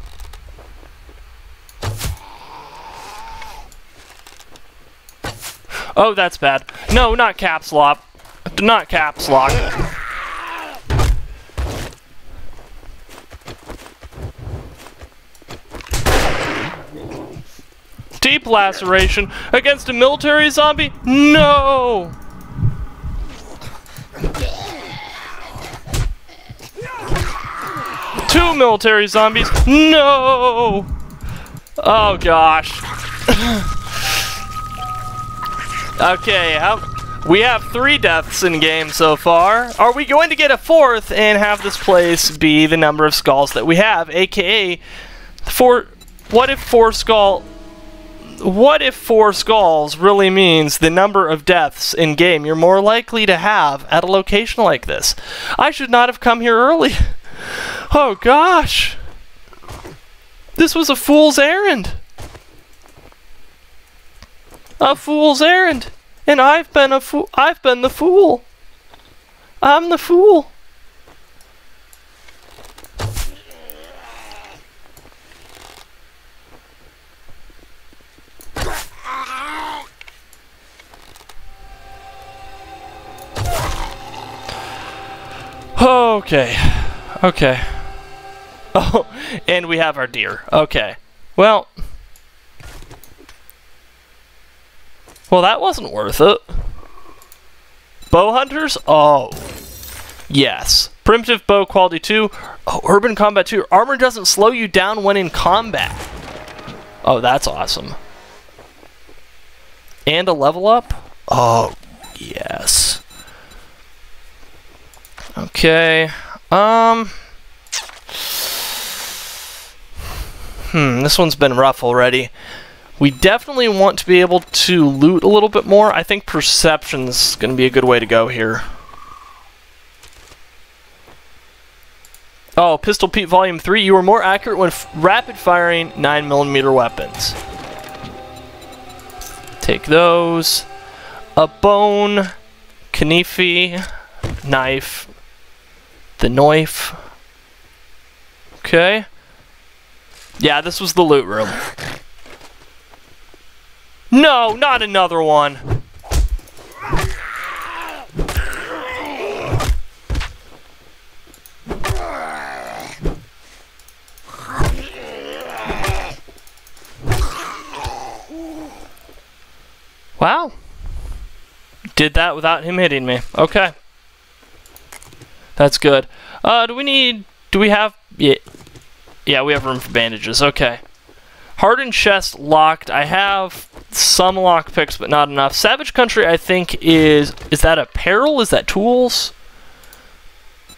Oh, that's bad. No, not caps lock. Not caps lock. Deep laceration against a military zombie? No! Two military zombies? No! Oh gosh. Okay, we have three deaths in game so far. Are we going to get a fourth and have this place be the number of skulls that we have? A K A, four. What if four skull... What if four skulls really means the number of deaths in game you're more likely to have at a location like this? I should not have come here early. Oh gosh. This was a fool's errand. A fool's errand. And I've been a fool. I've been the fool. I'm the fool. Okay, okay. Oh, and we have our deer. Okay, well, well, that wasn't worth it. Bow hunters? Oh. Yes. Primitive bow quality two. Oh, urban combat two. Your armor doesn't slow you down when in combat. Oh, that's awesome. And a level up? Oh, yes. Okay. Um... Hmm, this one's been rough already. We definitely want to be able to loot a little bit more. I think perception's going to be a good way to go here. Oh, Pistol Pete Volume three. You are more accurate when f rapid firing nine millimeter weapons. Take those. A bone. Knife. Knife. The knife. Okay. Yeah, this was the loot room. No, not another one. Wow. Did that without him hitting me. Okay. That's good. Uh, do we need... Do we have... Yeah. Yeah, we have room for bandages. Okay. Hardened chest locked. I have some lock picks, but not enough. Savage Country, I think, is... Is that apparel? Is that tools?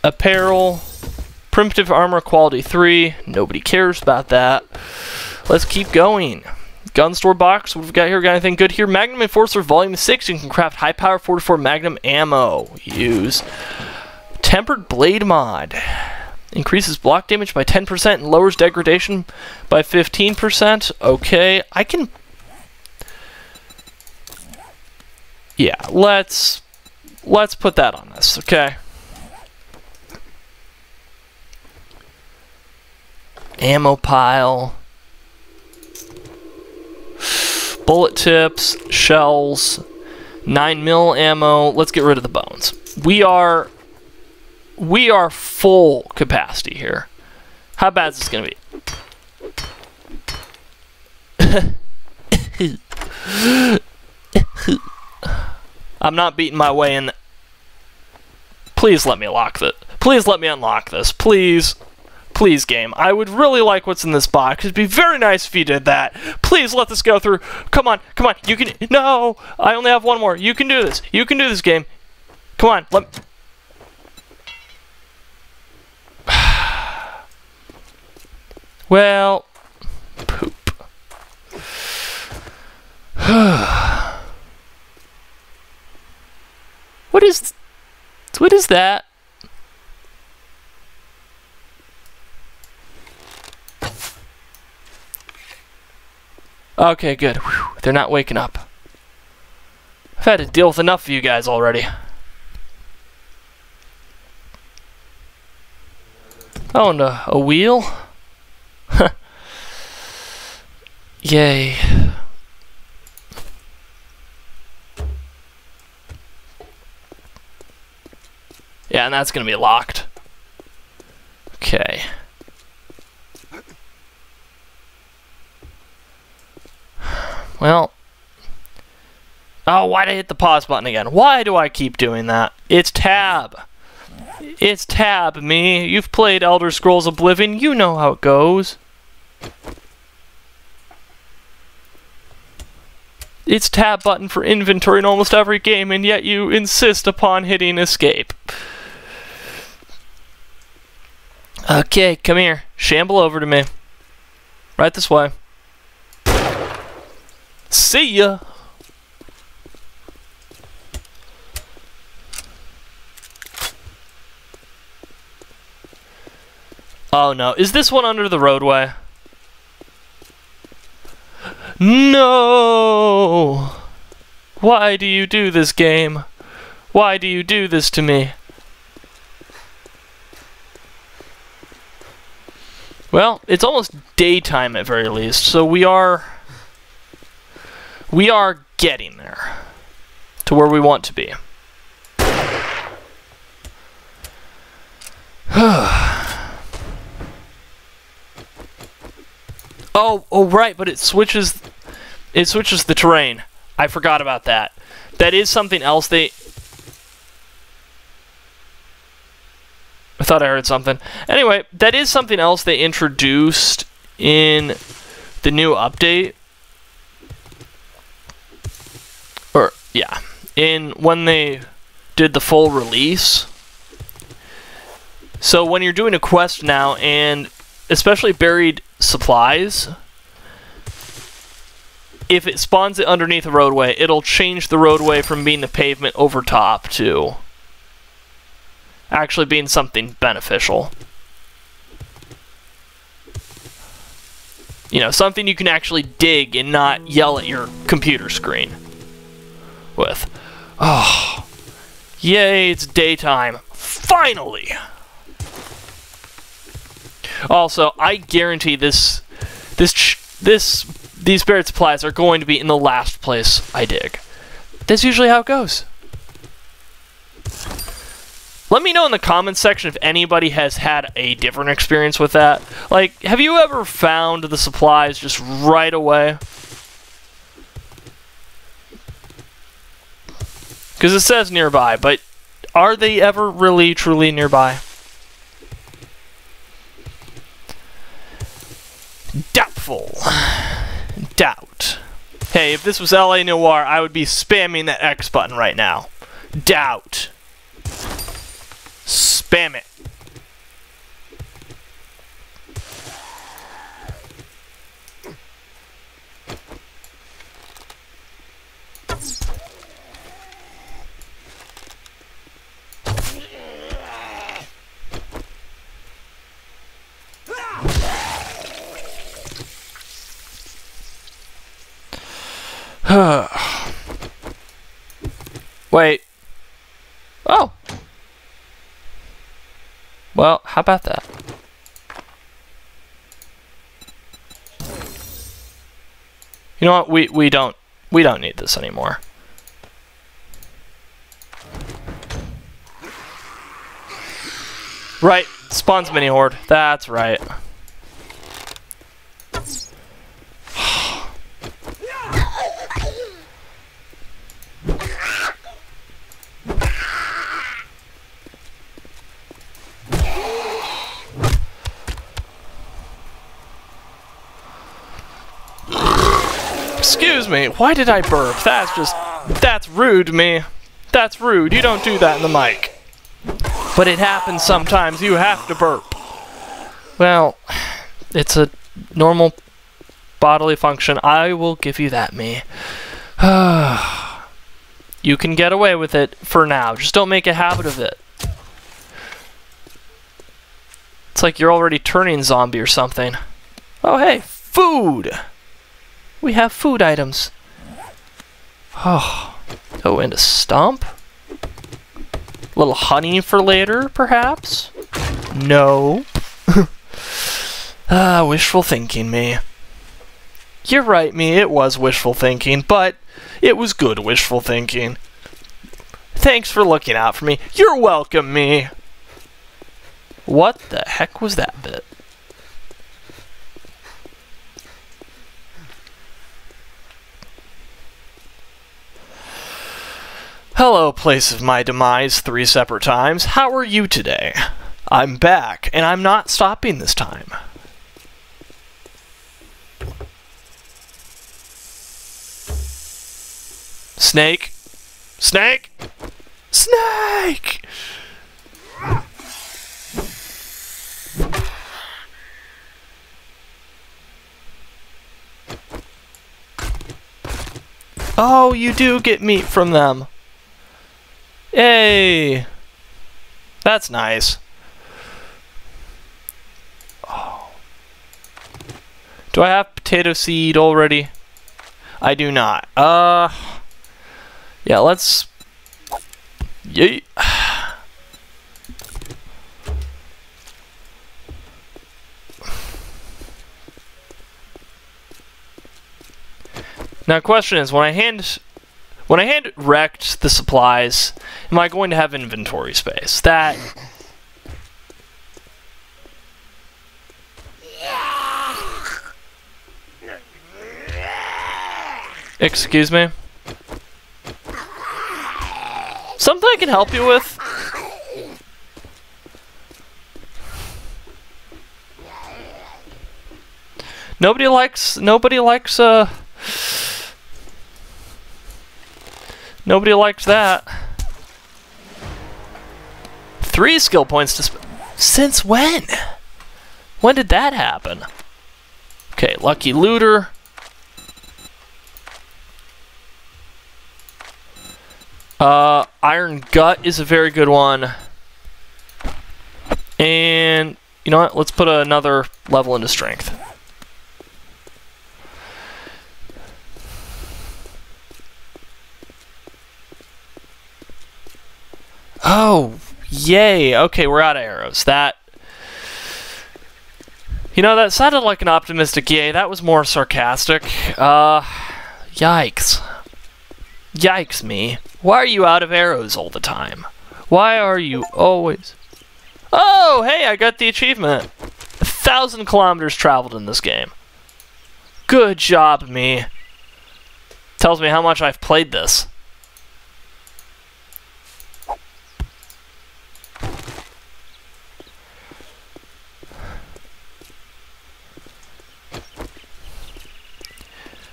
Apparel. Primitive armor quality three. Nobody cares about that. Let's keep going. Gun store box. What have we got here? Got anything good here? Magnum Enforcer Volume six. You can craft high power forty-four Magnum ammo. Use. Tempered Blade mod. Increases block damage by ten percent and lowers degradation by fifteen percent. Okay, I can... Yeah, let's... Let's put that on this, okay? Ammo pile. Bullet tips. Shells. nine mil ammo. Let's get rid of the bones. We are... We are full capacity here. How bad is this going to be? I'm not beating my way in. Please let me lock this. Please let me unlock this. Please. Please, game. I would really like what's in this box. It'd be very nice if you did that. Please let this go through. Come on. Come on. You can. No. I only have one more. You can do this. You can do this, game. Come on. Let me. Well, poop. What is, what is that? Okay, good. Whew, they're not waking up. I've had to deal with enough of you guys already. Oh, and a, a wheel? Yay. Yeah, and that's going to be locked. Okay. Well. Oh, why'd I hit the pause button again? Why do I keep doing that? It's tab. It's tab, me. You've played Elder Scrolls Oblivion. You know how it goes. It's tab button for inventory in almost every game, and yet you insist upon hitting escape. Okay, come here. Shamble over to me. Right this way. See ya! Oh no, is this one under the roadway? No! Why do you do this, game? Why do you do this to me? Well, it's almost daytime at very least, so we are... We are getting there. To where we want to be. Oh, oh, right, but it switches, it switches the terrain. I forgot about that. That is something else they, thought I heard something. Anyway, that is something else they introduced in the new update. Or, yeah. In when they did the full release. So when you're doing a quest now, and especially buried supplies, if it spawns it underneath a roadway, it'll change the roadway from being the pavement over top to actually being something beneficial. You know, something you can actually dig and not yell at your computer screen with. Oh, yay, it's daytime. Finally! Also, I guarantee this, this, this, these buried supplies are going to be in the last place I dig. That's usually how it goes. Let me know in the comments section if anybody has had a different experience with that. Like, have you ever found the supplies just right away? Because it says nearby, but are they ever really, truly nearby? Doubtful. Doubt. Hey, if this was L A. Noire, I would be spamming that X button right now. Doubt. Spam it. Wait. Oh. Well, how about that? You know what? We we don't we don't need this anymore. Right, spawns mini horde. That's right. Excuse me, why did I burp? That's just, that's rude to me. That's rude, you don't do that in the mic. But it happens sometimes, you have to burp. Well, it's a normal bodily function. I will give you that, me. You can get away with it for now, just don't make a habit of it. It's like you're already turning zombie or something. Oh hey, food! We have food items. Oh, oh, and a stump? A little honey for later, perhaps? No. Ah, wishful thinking, me. You're right, me, it was wishful thinking, but it was good wishful thinking. Thanks for looking out for me. You're welcome, me. What the heck was that bit? Hello, place of my demise three separate times. How are you today? I'm back, and I'm not stopping this time. Snake? Snake? Snake! Oh, you do get meat from them. Yay! That's nice. Oh. Do I have potato seed already? I do not. Uh. Yeah, let's. Yeet. Now, question is, when I hand. When I hand wrecked the supplies, am I going to have inventory space? That... Excuse me? Something I can help you with? Nobody likes, nobody likes, uh, nobody likes that. Three skill points to spend. Since when? When did that happen? Okay, lucky looter. Uh, Iron Gut is a very good one. And, you know what? Let's put another level into Strength. Oh, yay. Okay, we're out of arrows. That... You know, that sounded like an optimistic yay. That was more sarcastic. Uh, yikes. Yikes me. Why are you out of arrows all the time? Why are you always... Oh, hey, I got the achievement. A thousand kilometers traveled in this game. Good job, me. Tells me how much I've played this.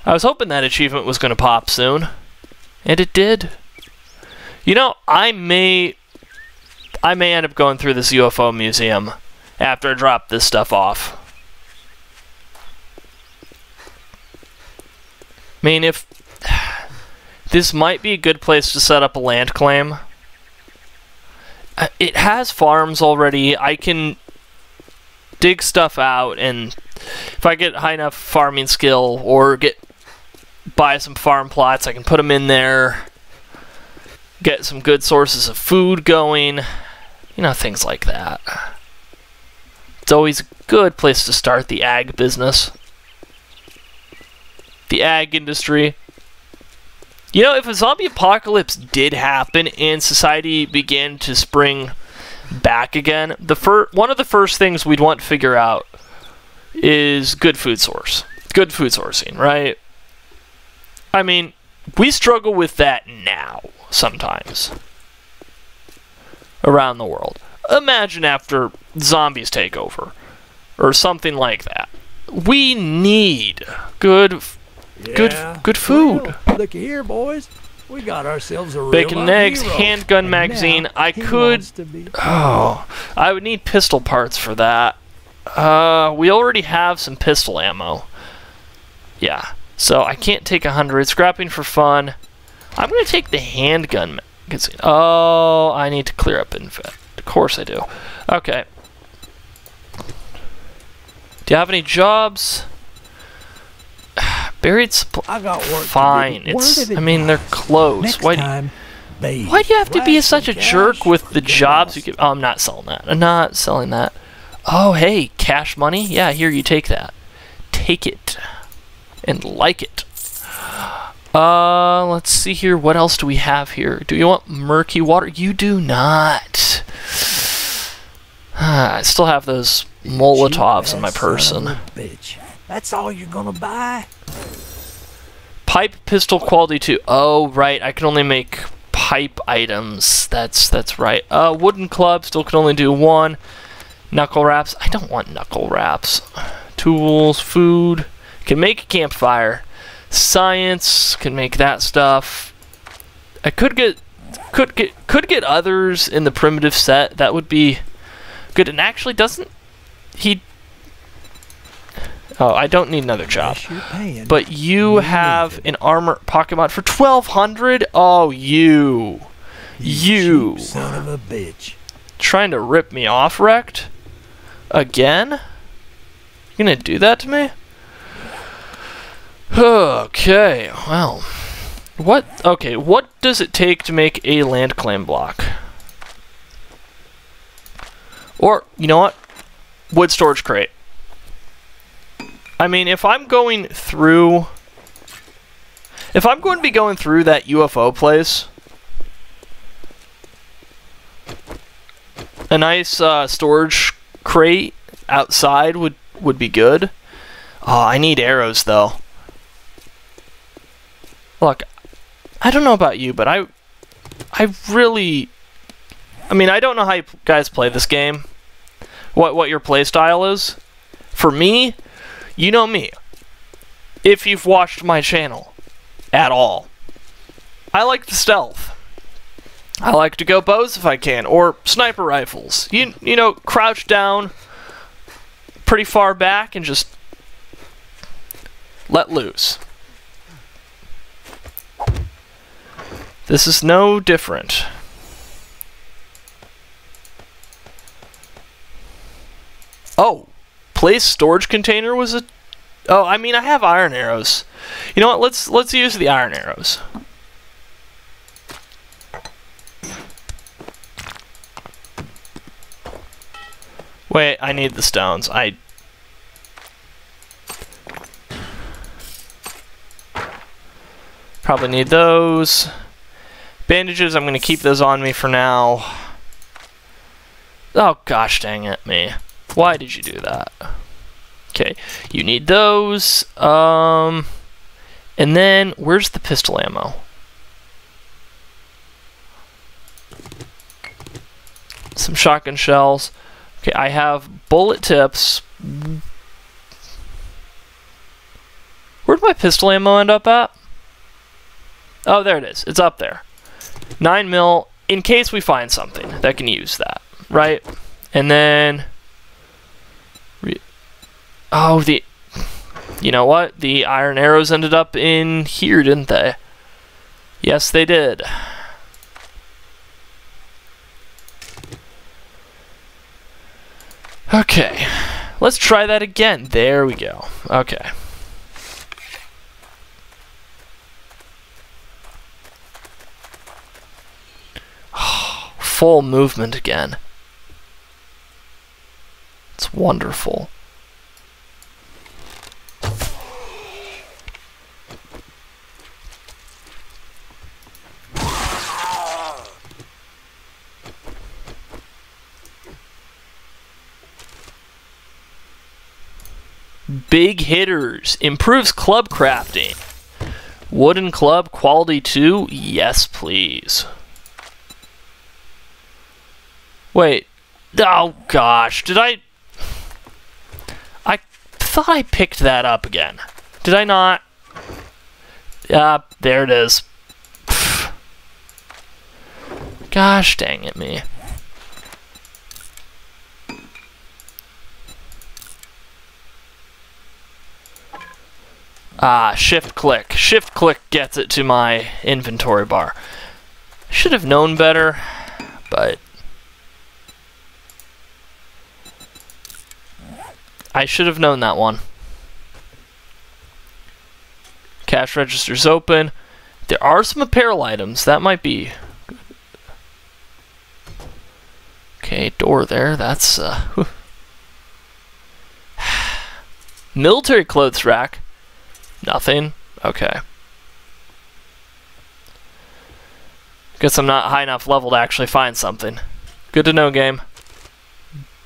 I was hoping that achievement was going to pop soon. And it did. You know, I may... I may end up going through this U F O museum after I drop this stuff off. I mean, if... This might be a good place to set up a land claim. It has farms already. I can dig stuff out, and if I get high enough farming skill or get... buy some farm plots, I can put them in there, get some good sources of food going, you know, things like that. It's always a good place to start the ag business. The ag industry. You know, if a zombie apocalypse did happen and society began to spring back again, the fir- one of the first things we'd want to figure out is good food source. Good food sourcing, right? I mean, we struggle with that now, sometimes. Around the world. Imagine after zombies take over. Or something like that. We need good, yeah, good, good food. Well, look here, boys. We got ourselves a real bacon and eggs, hero. Handgun and magazine. I could... Oh, I would need pistol parts for that. Uh, we already have some pistol ammo. Yeah. So I can't take a hundred. Scrapping for fun. I'm going to take the handgun magazine. Oh, I need to clear up infect. Of course I do. Okay. Do you have any jobs? Buried supply. I got work. Fine. It's, I mean, they're closed. Why do, you, why do you have to be such a jerk with the jobs you give? Oh, I'm not selling that. I'm not selling that. Oh, hey, cash money? Yeah, here, you take that. Take it. And like it. Uh, let's see here. What else do we have here? Do you want murky water? You do not. Ah, I still have those Molotovs in my person. Bitch, that's all you're gonna buy. Pipe pistol quality two. Oh, right. I can only make pipe items. That's that's right. Uh, wooden club still can only do one. Knuckle wraps. I don't want knuckle wraps. Tools, food. Can make a campfire. Science can make that stuff. I could get could get could get others in the primitive set. That would be good. And actually doesn't he Oh, I don't need another job. But you have an armor pocket mod for twelve hundred. Oh, you. You son of a bitch. Trying to rip me off, wrecked? Again? You gonna do that to me? Okay, well, what, okay, what does it take to make a land claim block? Or, you know what, wood storage crate. I mean, if I'm going through, if I'm going to be going through that U F O place, a nice uh, storage crate outside would, would be good. Oh, I need arrows, though. Look, I don't know about you, but I, I really, I mean, I don't know how you guys play this game, what what your play style is. For me, You know me. If you've watched my channel at all, I like the stealth. I like to go bows if I can, or sniper rifles. You, you know, crouch down pretty far back and just let loose. This is no different. Oh, place storage container was a... Oh, I mean, I have iron arrows. You know what? Let's let's use the iron arrows. Wait, I need the stones. I... Probably need those. Bandages, I'm going to keep those on me for now. Oh, gosh dang it, me. Why did you do that? Okay, you need those. Um, and then, where's the pistol ammo? Some shotgun shells. Okay, I have bullet tips. Where'd my pistol ammo end up at? Oh, there it is. It's up there. nine mil, in case we find something that can use that, right? And then... Re oh, the... You know what? The iron arrows ended up in here, didn't they? Yes, they did. Okay, let's try that again. There we go. Okay. Oh, full movement again. It's wonderful. Big hitters. Improves club crafting. Wooden club quality two? Yes, please. Wait. Oh, gosh. Did I... I thought I picked that up again. Did I not? Ah, uh, there it is. Pfft. Gosh dang it, me. Ah, shift-click. Shift-click gets it to my inventory bar. Should have known better, but... I should have known that one. Cash register's open. There are some apparel items. That might be... Okay, door there. That's... Uh... Military clothes rack. Nothing? Okay. Guess I'm not high enough level to actually find something. Good to know, game.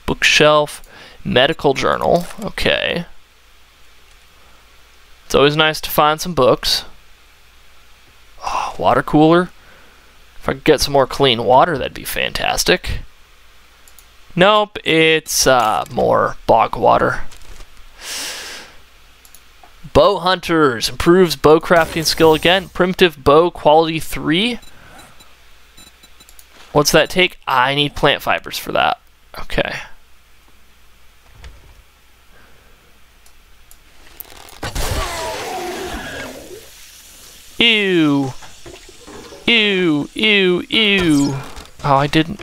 Bookshelf. Medical journal. Okay. It's always nice to find some books. Oh, water cooler. If I could get some more clean water, that'd be fantastic. Nope, it's uh, more bog water. Bow Hunters. Improves bow crafting skill again. Primitive bow quality three. What's that take? I need plant fibers for that. Okay. Ew. Ew. Ew. Ew. Oh, I didn't.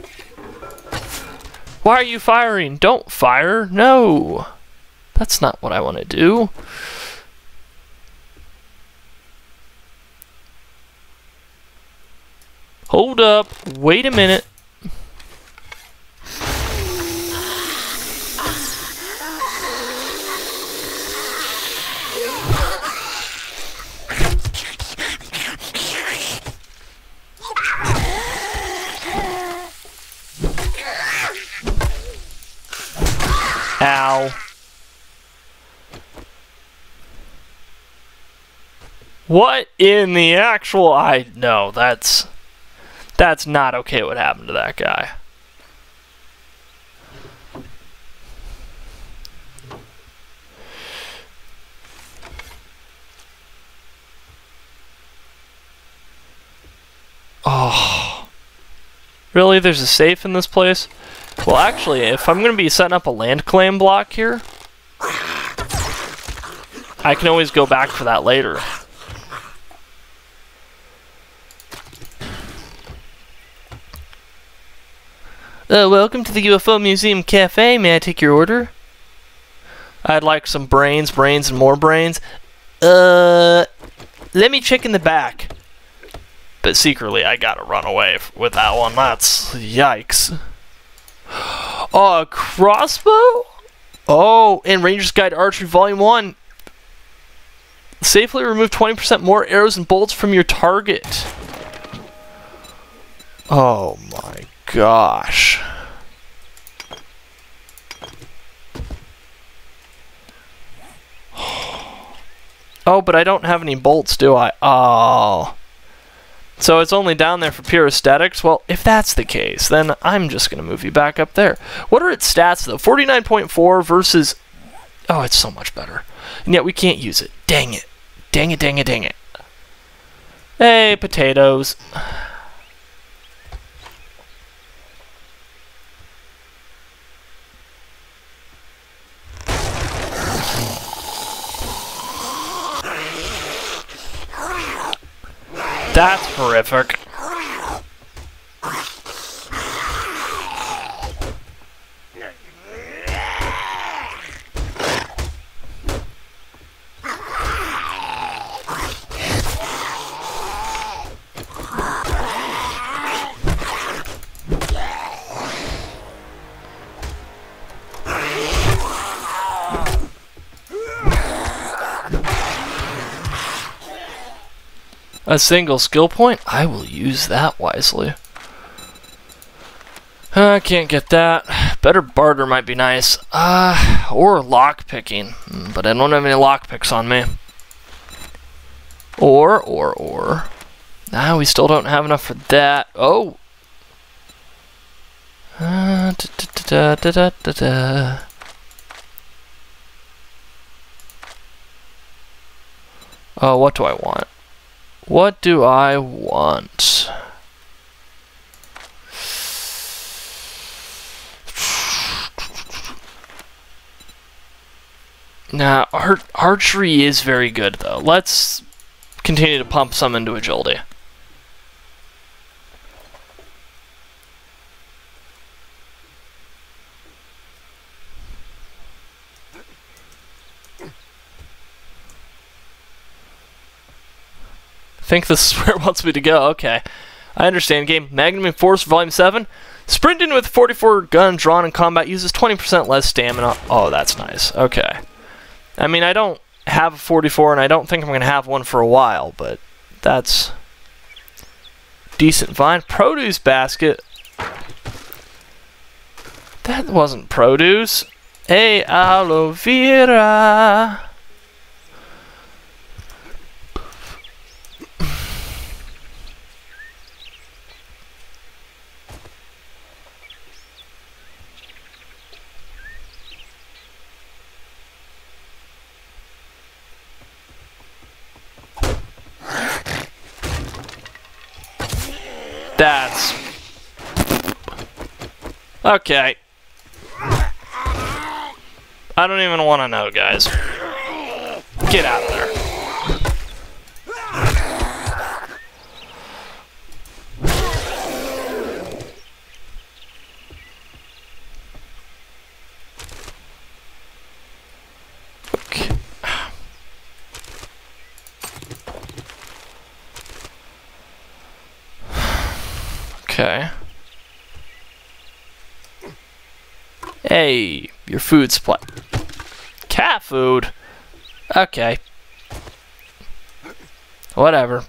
Why are you firing? Don't fire. No. That's not what I want to do. Hold up, wait a minute. Ow. What in the actual... I know, that's... That's not okay what happened to that guy. Really? There's a safe in this place? Well, actually, if I'm going to be setting up a land claim block here, I can always go back for that later. Uh, welcome to the U F O Museum Cafe. May I take your order? I'd like some brains, brains, and more brains. Uh, let me check in the back. But secretly, I gotta run away with that one. That's yikes. Oh, a crossbow? Oh, and Ranger's Guide Archery Volume one. Safely remove twenty percent more arrows and bolts from your target. Oh my gosh. Oh, but I don't have any bolts, do I? Oh. So it's only down there for pure aesthetics? Well, if that's the case, then I'm just going to move you back up there. What are its stats, though? forty-nine point four versus... Oh, it's so much better. And yet we can't use it. Dang it. Dang it, dang it, dang it. Hey, potatoes. That's horrific. A single skill point? I will use that wisely. I uh, can't get that. Better barter might be nice. Uh, or lockpicking. But I don't have any lockpicks on me. Or, or, or. Nah, we still don't have enough for that. Oh! Uh, da, da, da, da, da, da, da. Oh, what do I want? What do I want? Now, ar archery is very good, though. Let's continue to pump some into agility. I think this is where it wants me to go. Okay. I understand, game. Magnum Enforcer Volume seven. Sprint in with forty-four gun drawn in combat. Uses twenty percent less stamina. Oh, that's nice. Okay. I mean, I don't have a forty-four, and I don't think I'm going to have one for a while, but that's decent. Vine. Produce basket. That wasn't produce. Hey, aloe vera. That's... Okay. I don't even want to know, guys. Get out of there. Okay. Hey, your food supply. Cat food? Okay. Whatever.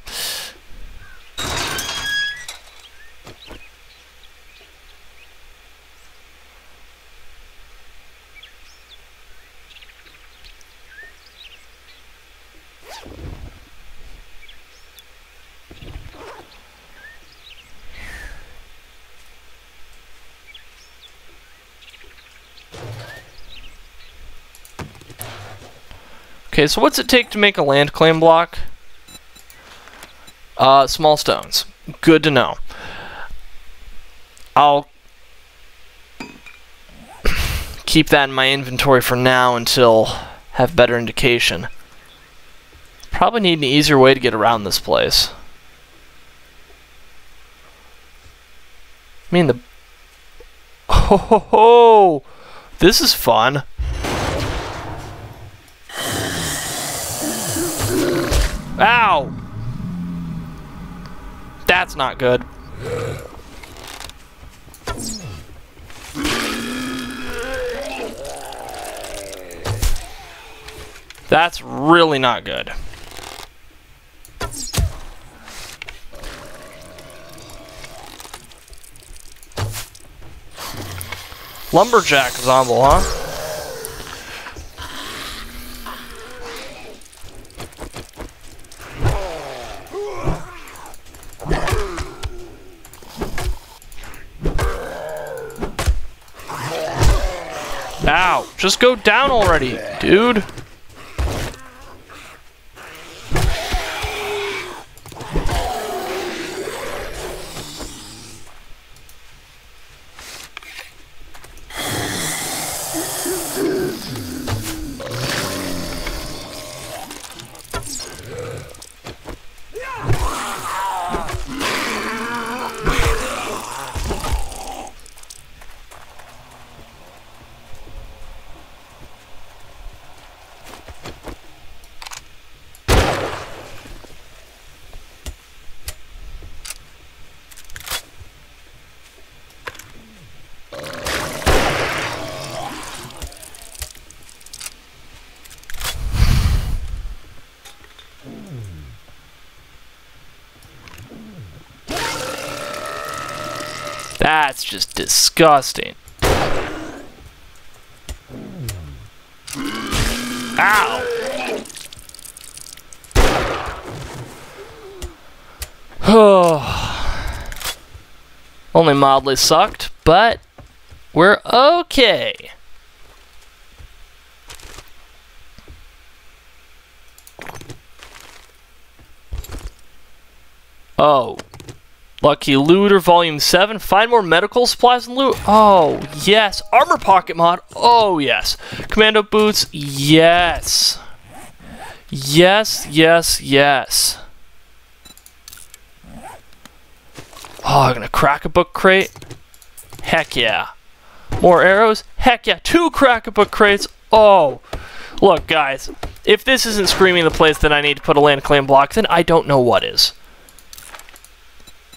Okay, so what's it take to make a land claim block? Uh, small stones. Good to know. I'll keep that in my inventory for now until I have better indication. Probably need an easier way to get around this place. I mean, the... Ho ho ho! This is fun. Ow! That's not good. That's really not good. Lumberjack zombie, huh? Ow! Just go down already, dude! That's just disgusting. Ow! Oh. Only mildly sucked, but we're okay. Oh. Lucky Looter, Volume seven. Find more medical supplies and loot. Oh, yes. Armor pocket mod. Oh, yes. Commando boots. Yes. Yes, yes, yes. Oh, I'm going to crack a book crate. Heck yeah. More arrows. Heck yeah. Two crack a book crates. Oh. Look, guys. If this isn't screaming the place that I need to put a land claim block, then I don't know what is.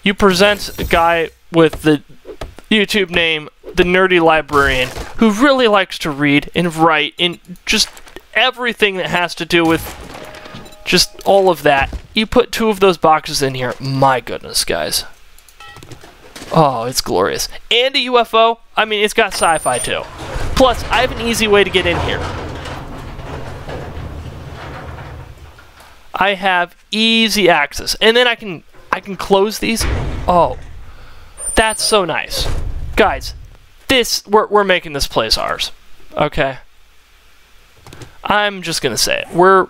You present a guy with the YouTube name, the Nerdy Librarian, who really likes to read and write and just everything that has to do with just all of that. You put two of those boxes in here. My goodness, guys. Oh, it's glorious. And a U F O. I mean, it's got sci-fi too. Plus, I have an easy way to get in here. I have easy access. And then I can... I can close these. Oh, that's so nice, guys. This we're we're making this place ours. Okay. I'm just gonna say it. We're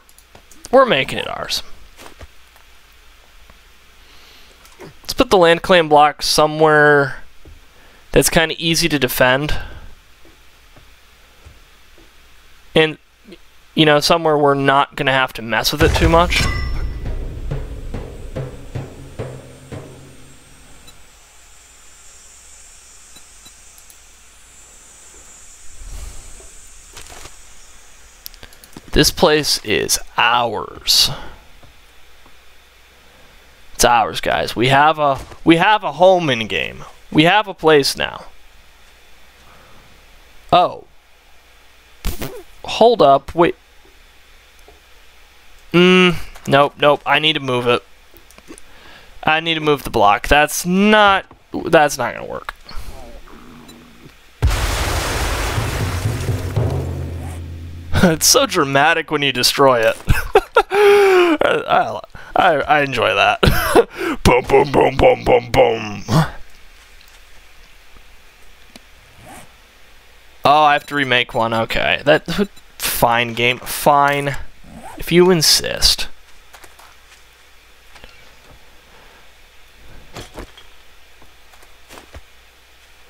we're making it ours. Let's put the land claim block somewhere that's kind of easy to defend, and you know somewhere we're not gonna have to mess with it too much. This place is ours. It's ours, guys. We have a we have a home in game. We have a place now. Oh. Hold up. Wait. Mm, nope, nope. I need to move it. I need to move the block. That's not that's not going to work. It's so dramatic when you destroy it. I, I, I enjoy that. Boom, boom, boom, boom, boom, boom. Oh, I have to remake one. Okay. That, fine, game. Fine. If you insist.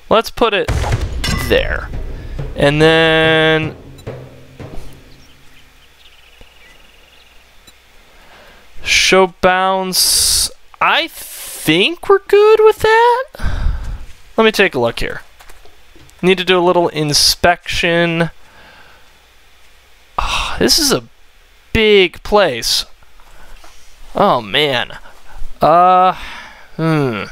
Let's put it there. And then show bounce. I think we're good with that. Let me take a look here. Need to do a little inspection. Oh, this is a big place. Oh man. Uh, hmm.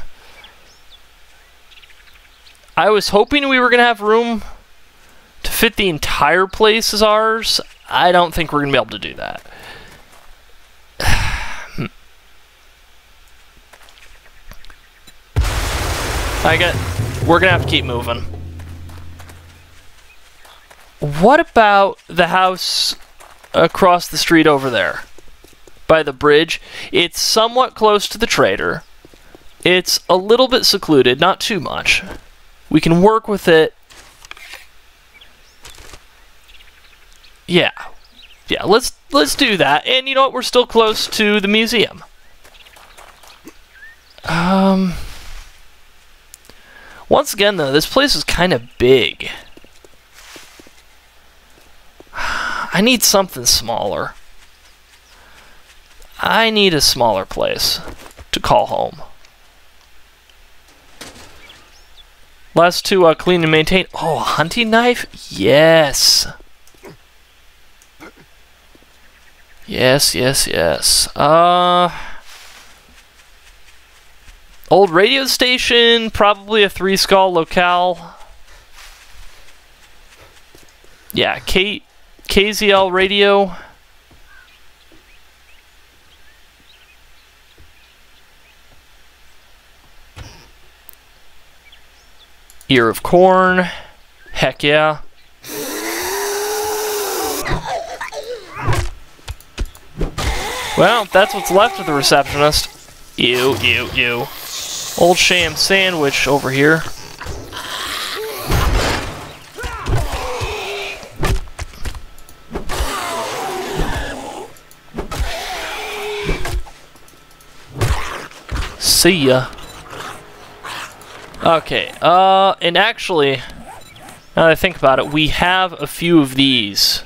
I was hoping we were gonna have room to fit the entire place as ours. I don't think we're gonna be able to do that. I get. We're gonna have to keep moving. What about the house across the street over there? By the bridge. It's somewhat close to the trader. It's a little bit secluded, not too much. We can work with it. Yeah. Yeah, let's let's do that. And you know what? We're still close to the museum. Um Once again though, this place is kind of big. I need something smaller. I need a smaller place to call home. Last two, uh, clean and maintain. Oh, a hunting knife? Yes. Yes, yes, yes. Uh, old radio station, probably a three skull locale. Yeah, K KZL radio. Ear of corn. Heck yeah. Well, that's what's left of the receptionist. Ew, ew, ew. Old sham sandwich over here. See ya. Okay, uh, and actually, now that I think about it, we have a few of these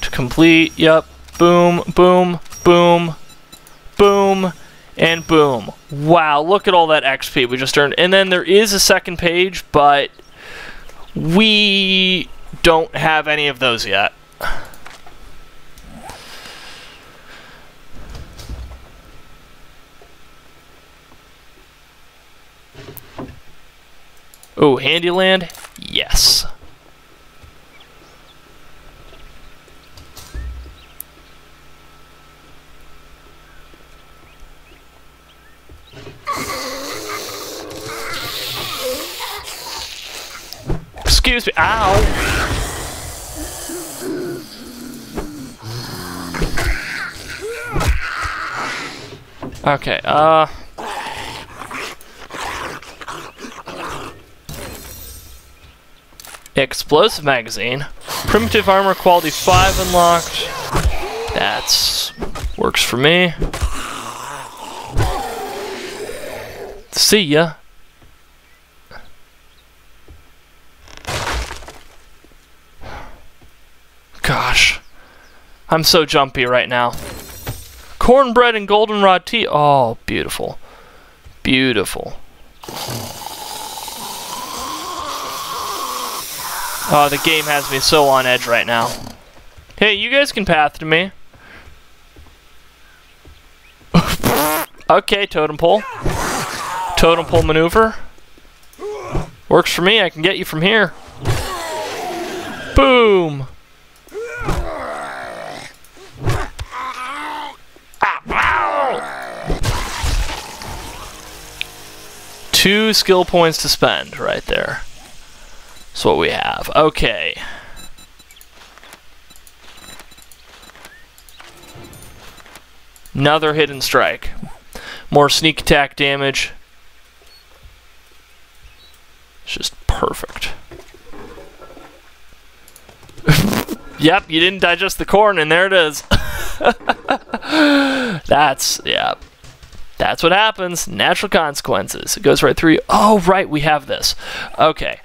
to complete. Yep, boom, boom, boom, boom, and boom. Wow, look at all that X P we just earned. And then there is a second page, but we don't have any of those yet. Oh, Handyland? Yes. Excuse me. Ow. Okay, uh... explosive magazine. Primitive armor quality five unlocked. That's works for me. See ya. Gosh. I'm so jumpy right now. Cornbread and goldenrod tea. Oh, beautiful. Beautiful. Oh, the game has me so on edge right now. Hey, you guys can path to me. Okay, totem pole. Totem pole maneuver. Works for me, I can get you from here. Boom! Two skill points to spend right there. That's what we have. Okay. Another hidden strike. More sneak attack damage. It's just perfect. Yep, you didn't digest the corn, and there it is. That's, yeah. That's what happens. Natural consequences. It goes right through you. Oh, right, we have this. Okay.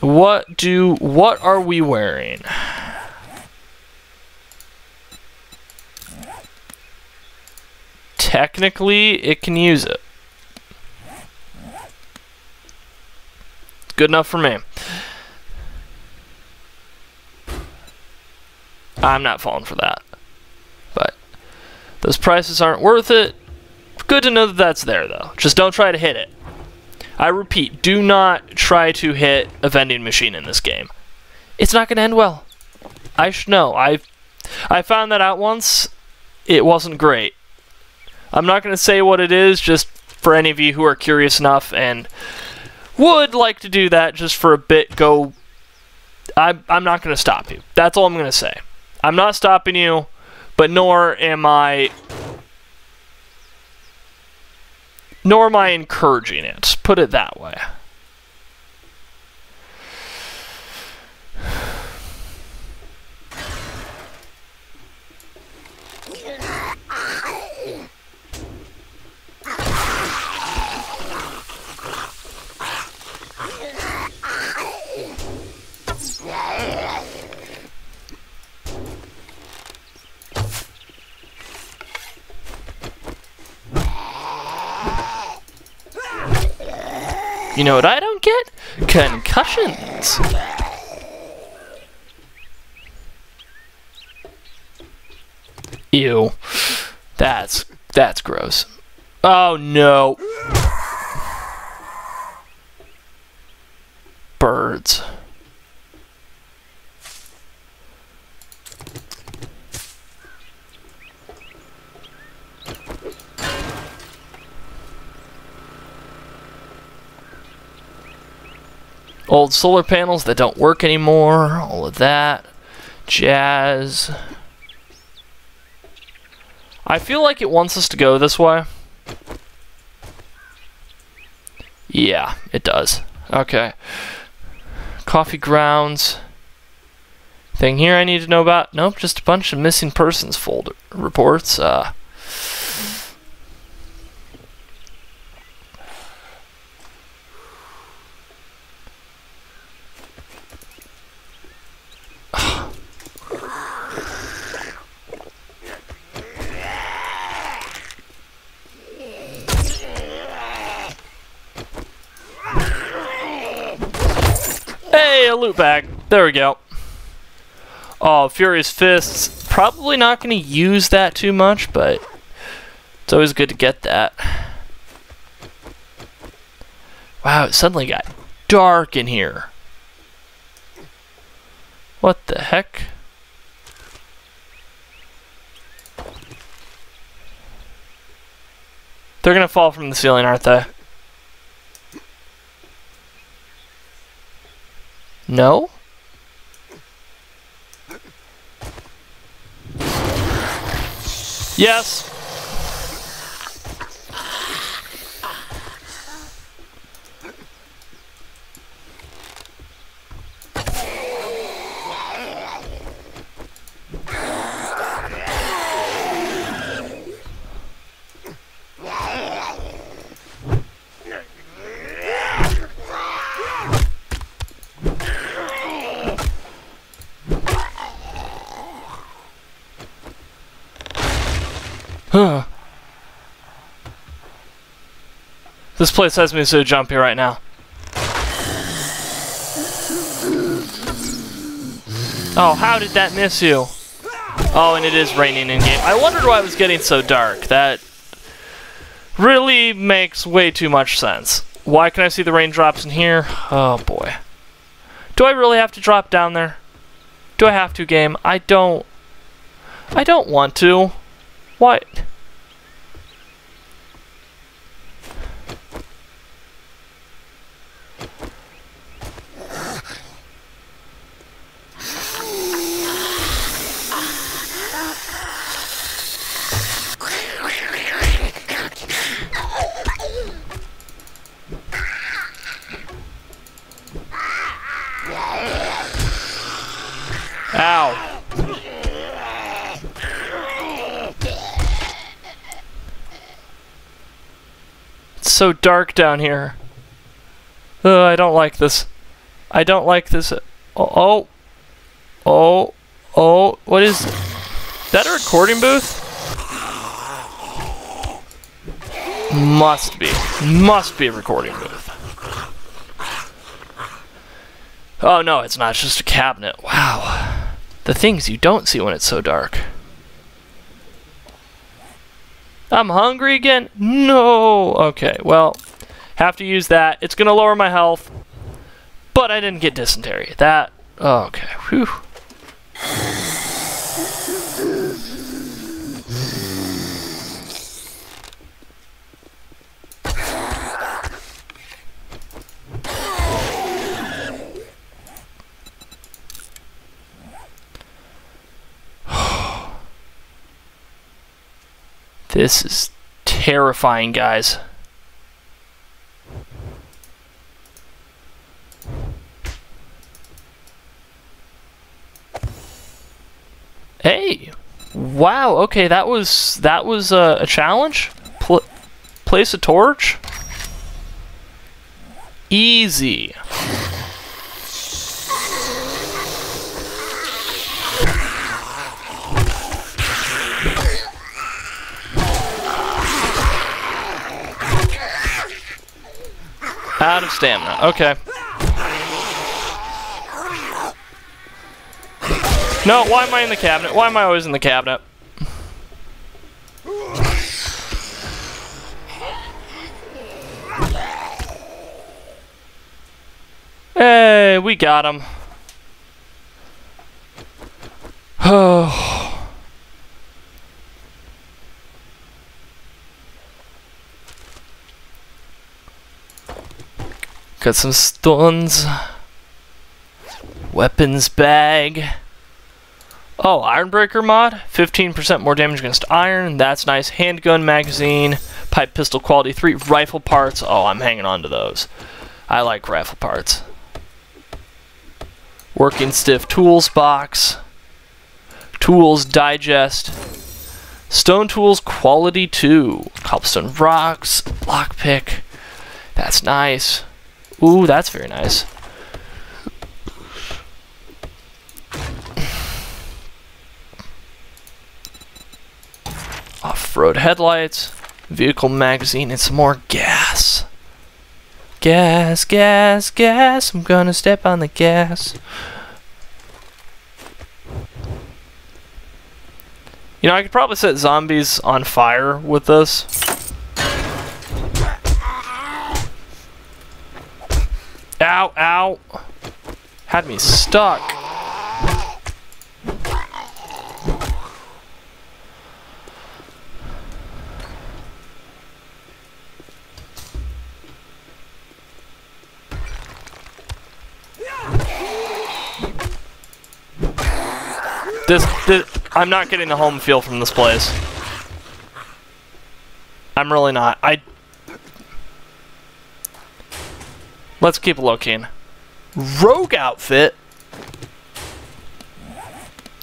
What do... What are we wearing? Technically, it can use it. Good enough for me. I'm not falling for that. But those prices aren't worth it. Good to know that that's there, though. Just don't try to hit it. I repeat, do not try to hit a vending machine in this game. It's not going to end well. I should know. I I found that out once. It wasn't great. I'm not going to say what it is, just for any of you who are curious enough and would like to do that just for a bit, go... I, I'm not going to stop you. That's all I'm going to say. I'm not stopping you, but nor am I... Nor am I encouraging it. Put it that way. You know what I don't get? Concussions! Ew. That's... that's gross. Oh no! Birds. Old solar panels that don't work anymore, all of that jazz. I feel like it wants us to go this way. Yeah, it does. Okay. Coffee grounds. Thing here I need to know about? Nope, just a bunch of missing persons folder reports. Uh, Hey, a loot bag. There we go. Oh, Furious Fists. Probably not going to use that too much, but it's always good to get that. Wow, it suddenly got dark in here. What the heck? They're going to fall from the ceiling, aren't they? No? Yes! This place has me so jumpy right now. Oh, how did that miss you? Oh, and it is raining in-game. I wondered why it was getting so dark. That really makes way too much sense. Why can I see the raindrops in here? Oh, boy. Do I really have to drop down there? Do I have to, game? I don't... I don't want to. What? Ow. so dark down here. Ugh, I don't like this. I don't like this. Oh, oh, oh, oh. What is that? A recording booth? Must be. Must be a recording booth. Oh no, it's not. It's just a cabinet. Wow. The things you don't see when it's so dark. I'm hungry again? No! Okay, well, have to use that. It's gonna lower my health. But I didn't get dysentery. That... okay, whew. This is terrifying, guys. Hey! Wow, okay, that was that was uh, a challenge? Pl- place a torch? Easy. Out of stamina, okay. No, why am I in the cabinet? Why am I always in the cabinet? Hey, we got him. Oh. Got some stuns. Weapons bag. Oh, Ironbreaker mod. fifteen percent more damage against iron. That's nice. Handgun magazine. Pipe pistol quality three. Rifle parts. Oh, I'm hanging on to those. I like rifle parts. Working stiff tools box. Tools digest. Stone tools quality two. Cobblestone rocks. Lockpick. That's nice. Ooh, that's very nice. Off-road headlights, vehicle magazine, and some more gas. Gas, gas, gas, I'm gonna step on the gas. You know, I could probably set zombies on fire with this. Ow, ow. Had me stuck. This, this, I'm not getting the home feel from this place. I'm really not. I... Let's keep looking. Rogue outfit?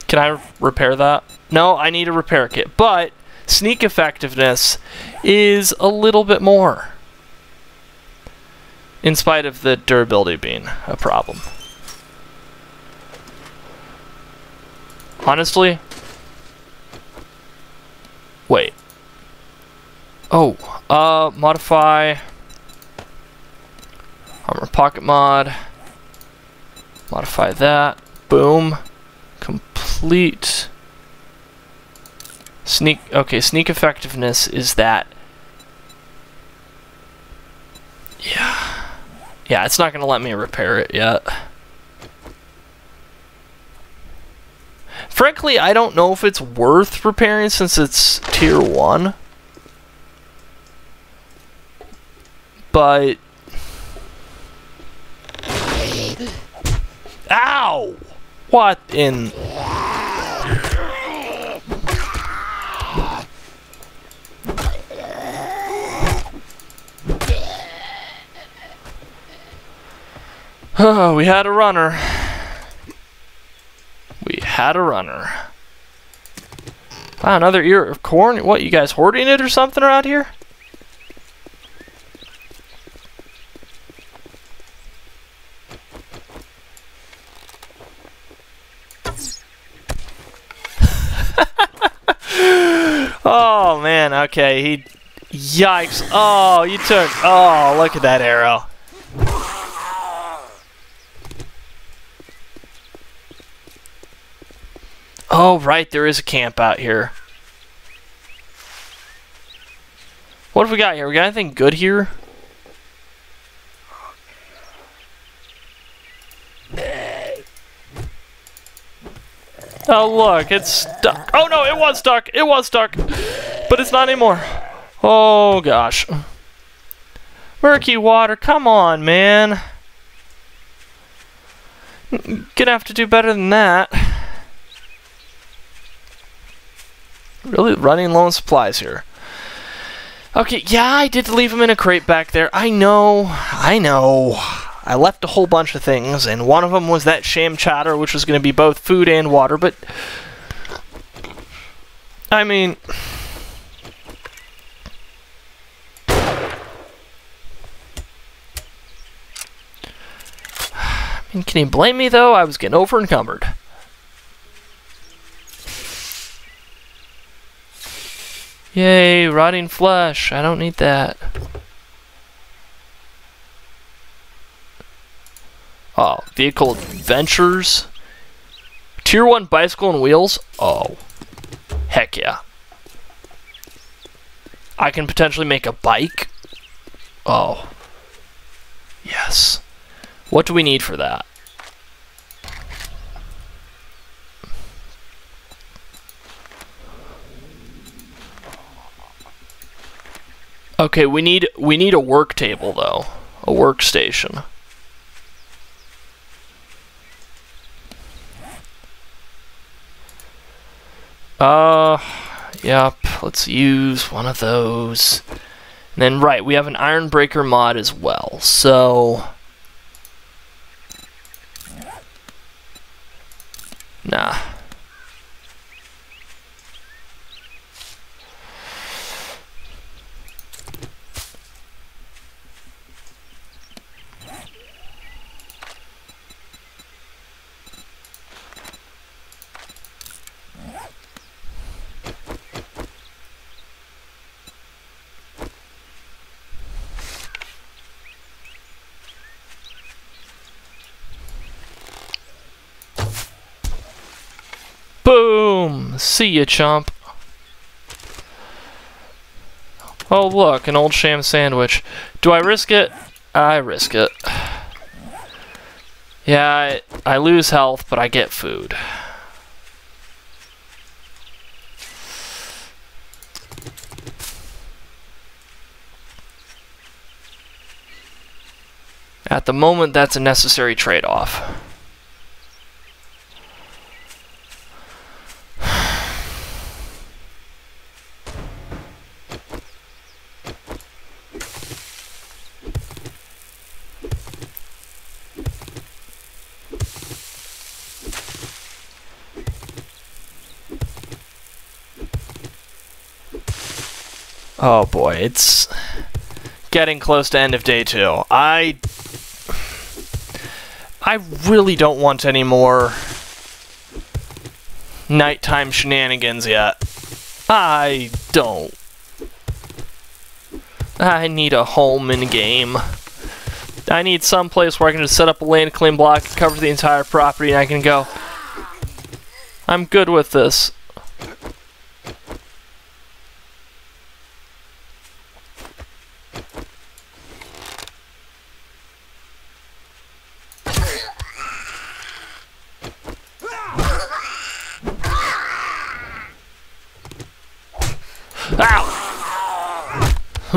Can I repair that? No, I need a repair kit. But sneak effectiveness is a little bit more. In spite of the durability being a problem. Honestly? Wait. Oh, uh, modify... armor pocket mod, modify that, boom, complete, sneak, okay, sneak effectiveness is that, yeah, yeah, it's not going to let me repair it yet. Frankly, I don't know if it's worth repairing since it's tier one, but... Ow! What in... Oh, we had a runner. We had a runner. Wow, another ear of corn? What, you guys hoarding it or something around here? Oh, man. Okay, he... Yikes. Oh, you took... Oh, look at that arrow. Oh, right. There is a camp out here. What have we got here? We got anything good here? Oh, look. It's stuck. Oh, no. It was stuck. It was stuck. But it's not anymore. Oh, gosh. Murky water. Come on, man. Gonna have to do better than that. Really running low on supplies here. Okay, yeah, I did leave them in a crate back there. I know, I know. I left a whole bunch of things, and one of them was that sham chowder, which was going to be both food and water, but... I mean... I mean, can you blame me, though? I was getting over-encumbered. Yay, rotting flesh. I don't need that. Oh, vehicle adventures. Tier one bicycle and wheels. Oh, heck yeah. I can potentially make a bike. Oh, yes. What do we need for that? Okay, we need we need a work table though, a workstation. Uh, yep. Let's use one of those. And then right, we have an Ironbreaker mod as well. So, nah. Boom! See ya, chump. Oh, look, an old sham sandwich. Do I risk it? I risk it. Yeah, I, I lose health, but I get food. At the moment, that's a necessary trade-off. Oh boy, it's getting close to end of day two. I I really don't want any more nighttime shenanigans yet. I don't. I need a home in game. I need some place where I can just set up a land claim block, cover the entire property, and I can go, I'm good with this.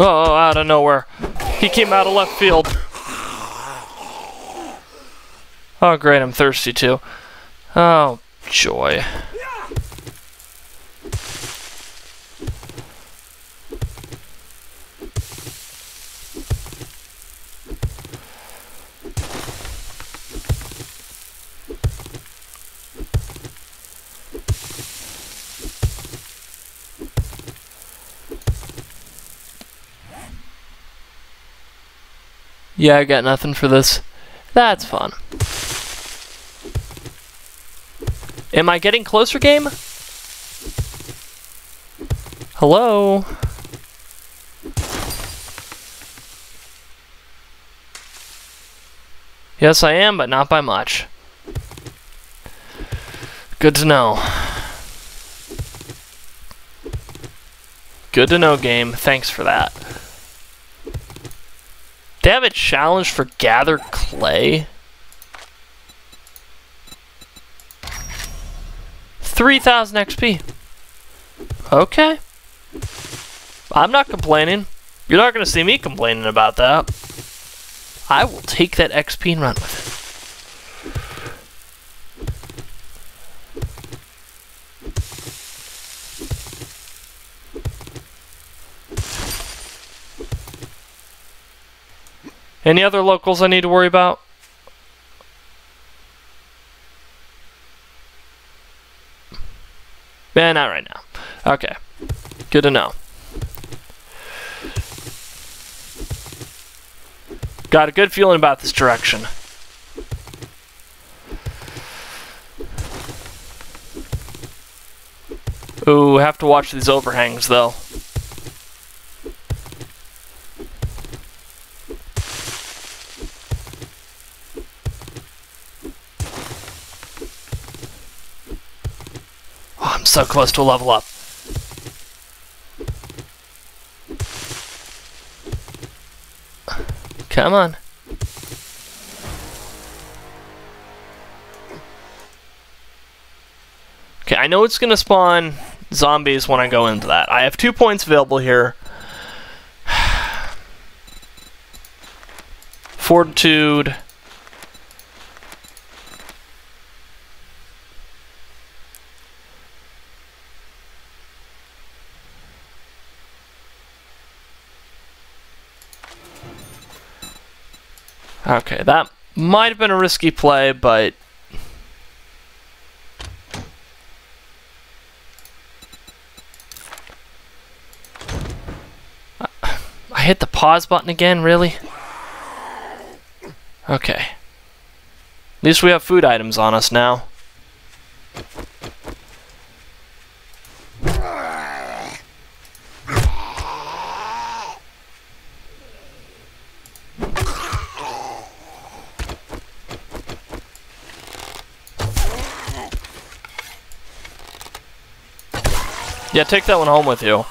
Oh, out of nowhere. He came out of left field. Oh, great, I'm thirsty too. Oh, joy. Yeah, I got nothing for this. That's fun. Am I getting closer, game? Hello? Yes, I am, but not by much. Good to know. Good to know, game. Thanks for that. They have a challenge for gather clay? three thousand X P. Okay. I'm not complaining. You're not going to see me complaining about that. I will take that X P and run with it. Any other locals I need to worry about? Man, not right now. Okay. Good to know. Got a good feeling about this direction. Ooh, have to watch these overhangs though. So close to a level up. Come on. Okay, I know it's gonna spawn zombies when I go into that. I have two points available here. Fortitude. Okay, that might have been a risky play, but... I hit the pause button again, really? Okay. At least we have food items on us now. Yeah, take that one home with you.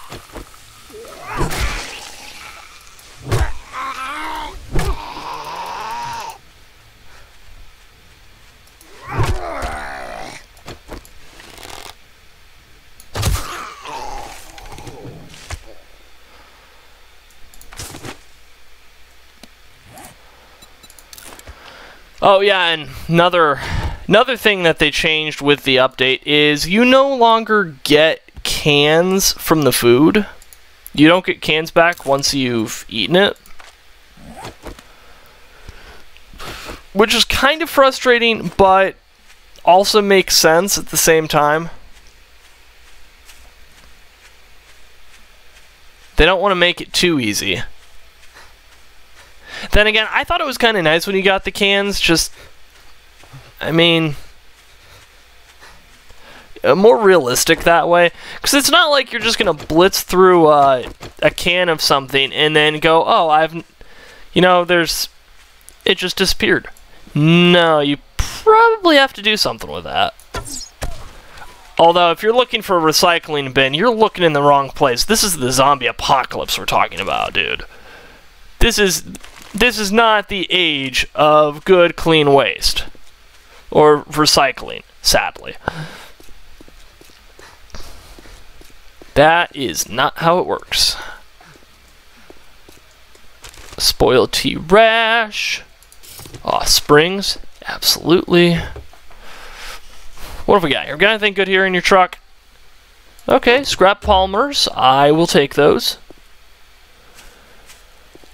Oh yeah, and another another thing that they changed with the update is you no longer get cans from the food. You don't get cans back once you've eaten it, which is kind of frustrating, but also makes sense at the same time. They don't want to make it too easy. Then again, I thought it was kind of nice when you got the cans. Just, I mean, more realistic that way, because it's not like you're just gonna blitz through uh, a can of something and then go, oh, I've, you know, there's, it just disappeared. No, you probably have to do something with that. Although if you're looking for a recycling bin, you're looking in the wrong place. This is the zombie apocalypse we're talking about, dude. This is this is not the age of good clean waste or recycling, sadly. That is not how it works. Spoiled T-Rash. Aw, springs. Absolutely. What have we got here? We got anything good here in your truck? Okay, scrap polymers. I will take those.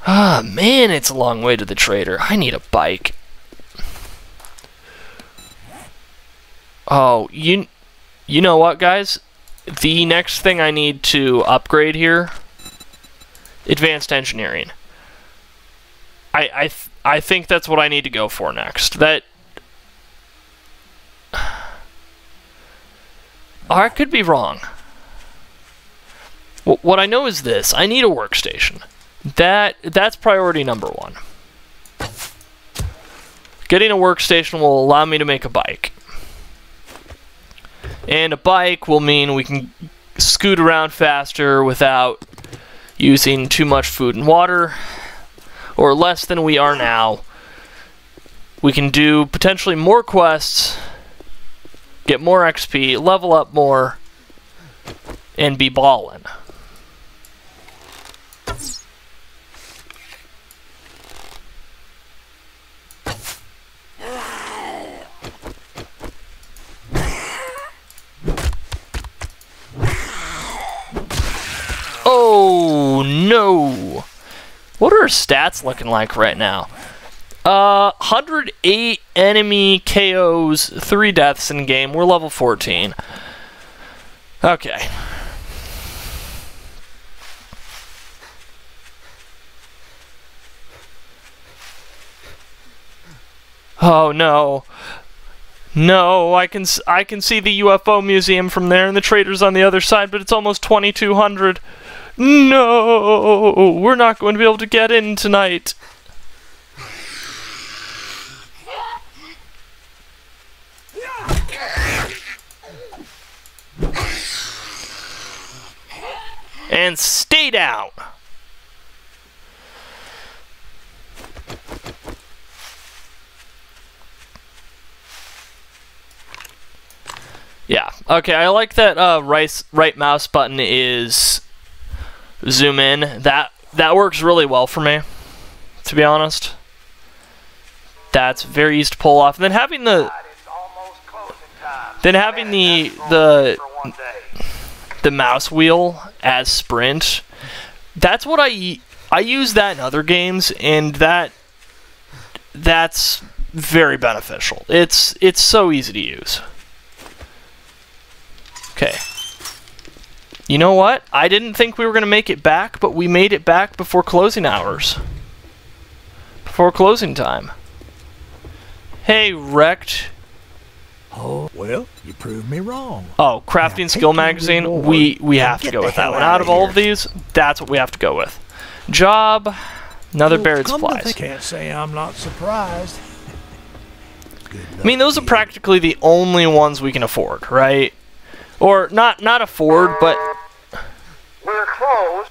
Ah, man, it's a long way to the trader. I need a bike. Oh, you, you know what, guys? The next thing I need to upgrade here, advanced engineering. I I th I think that's what I need to go for next. That, or I could be wrong. What I know is this. I need a workstation. That that's priority number one. Getting a workstation will allow me to make a bike. And a bike will mean we can scoot around faster without using too much food and water, or less than we are now. We can do potentially more quests, get more X P, level up more, and be ballin'. Oh, no. What are her stats looking like right now? Uh, one hundred eight enemy K Os, three deaths in game. We're level fourteen. Okay. Oh, no. No, I can, I can see the U F O Museum from there and the traders on the other side, but it's almost twenty-two hundred. No, we're not going to be able to get in tonight. And stay down. Yeah, okay, I like that uh, right, right mouse button is zoom in. That that works really well for me, to be honest. That's very easy to pull off. And then having the then having the the the mouse wheel as sprint. That's what I I use that in other games, and that that's very beneficial. It's it's so easy to use. Okay. You know what? I didn't think we were going to make it back, but we made it back before closing hours. Before closing time. Hey, Wrecked. Oh, well, you proved me wrong. Oh, Crafting Skill Magazine. We, we have to go with that one. Out of all of these, that's what we have to go with. Job. Another buried supplies. I can't say I'm not surprised. I mean, those are practically the only ones we can afford, right? Or not not afford, but we're closed.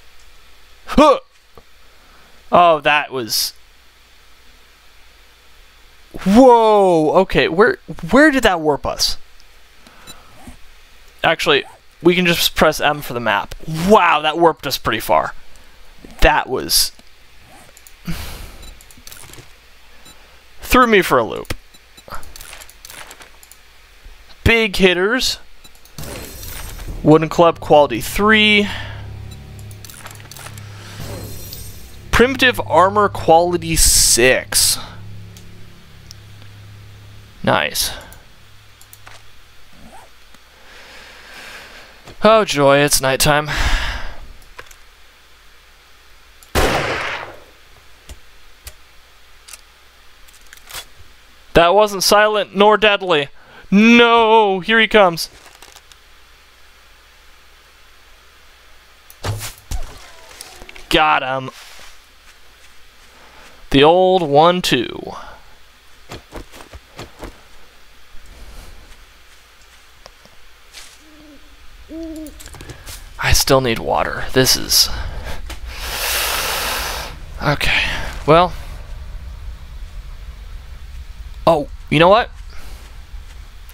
Huh. Oh, that was. Whoa. Okay, where where did that warp us? Actually, we can just press M for the map. Wow, that warped us pretty far. That was threw me for a loop. Big hitters. Wooden club quality three. Primitive armor quality six. Nice. Oh joy, it's nighttime. That wasn't silent nor deadly. No, here he comes. Got him. The old one, two. I still need water. This is... Okay. Well. Oh, you know what?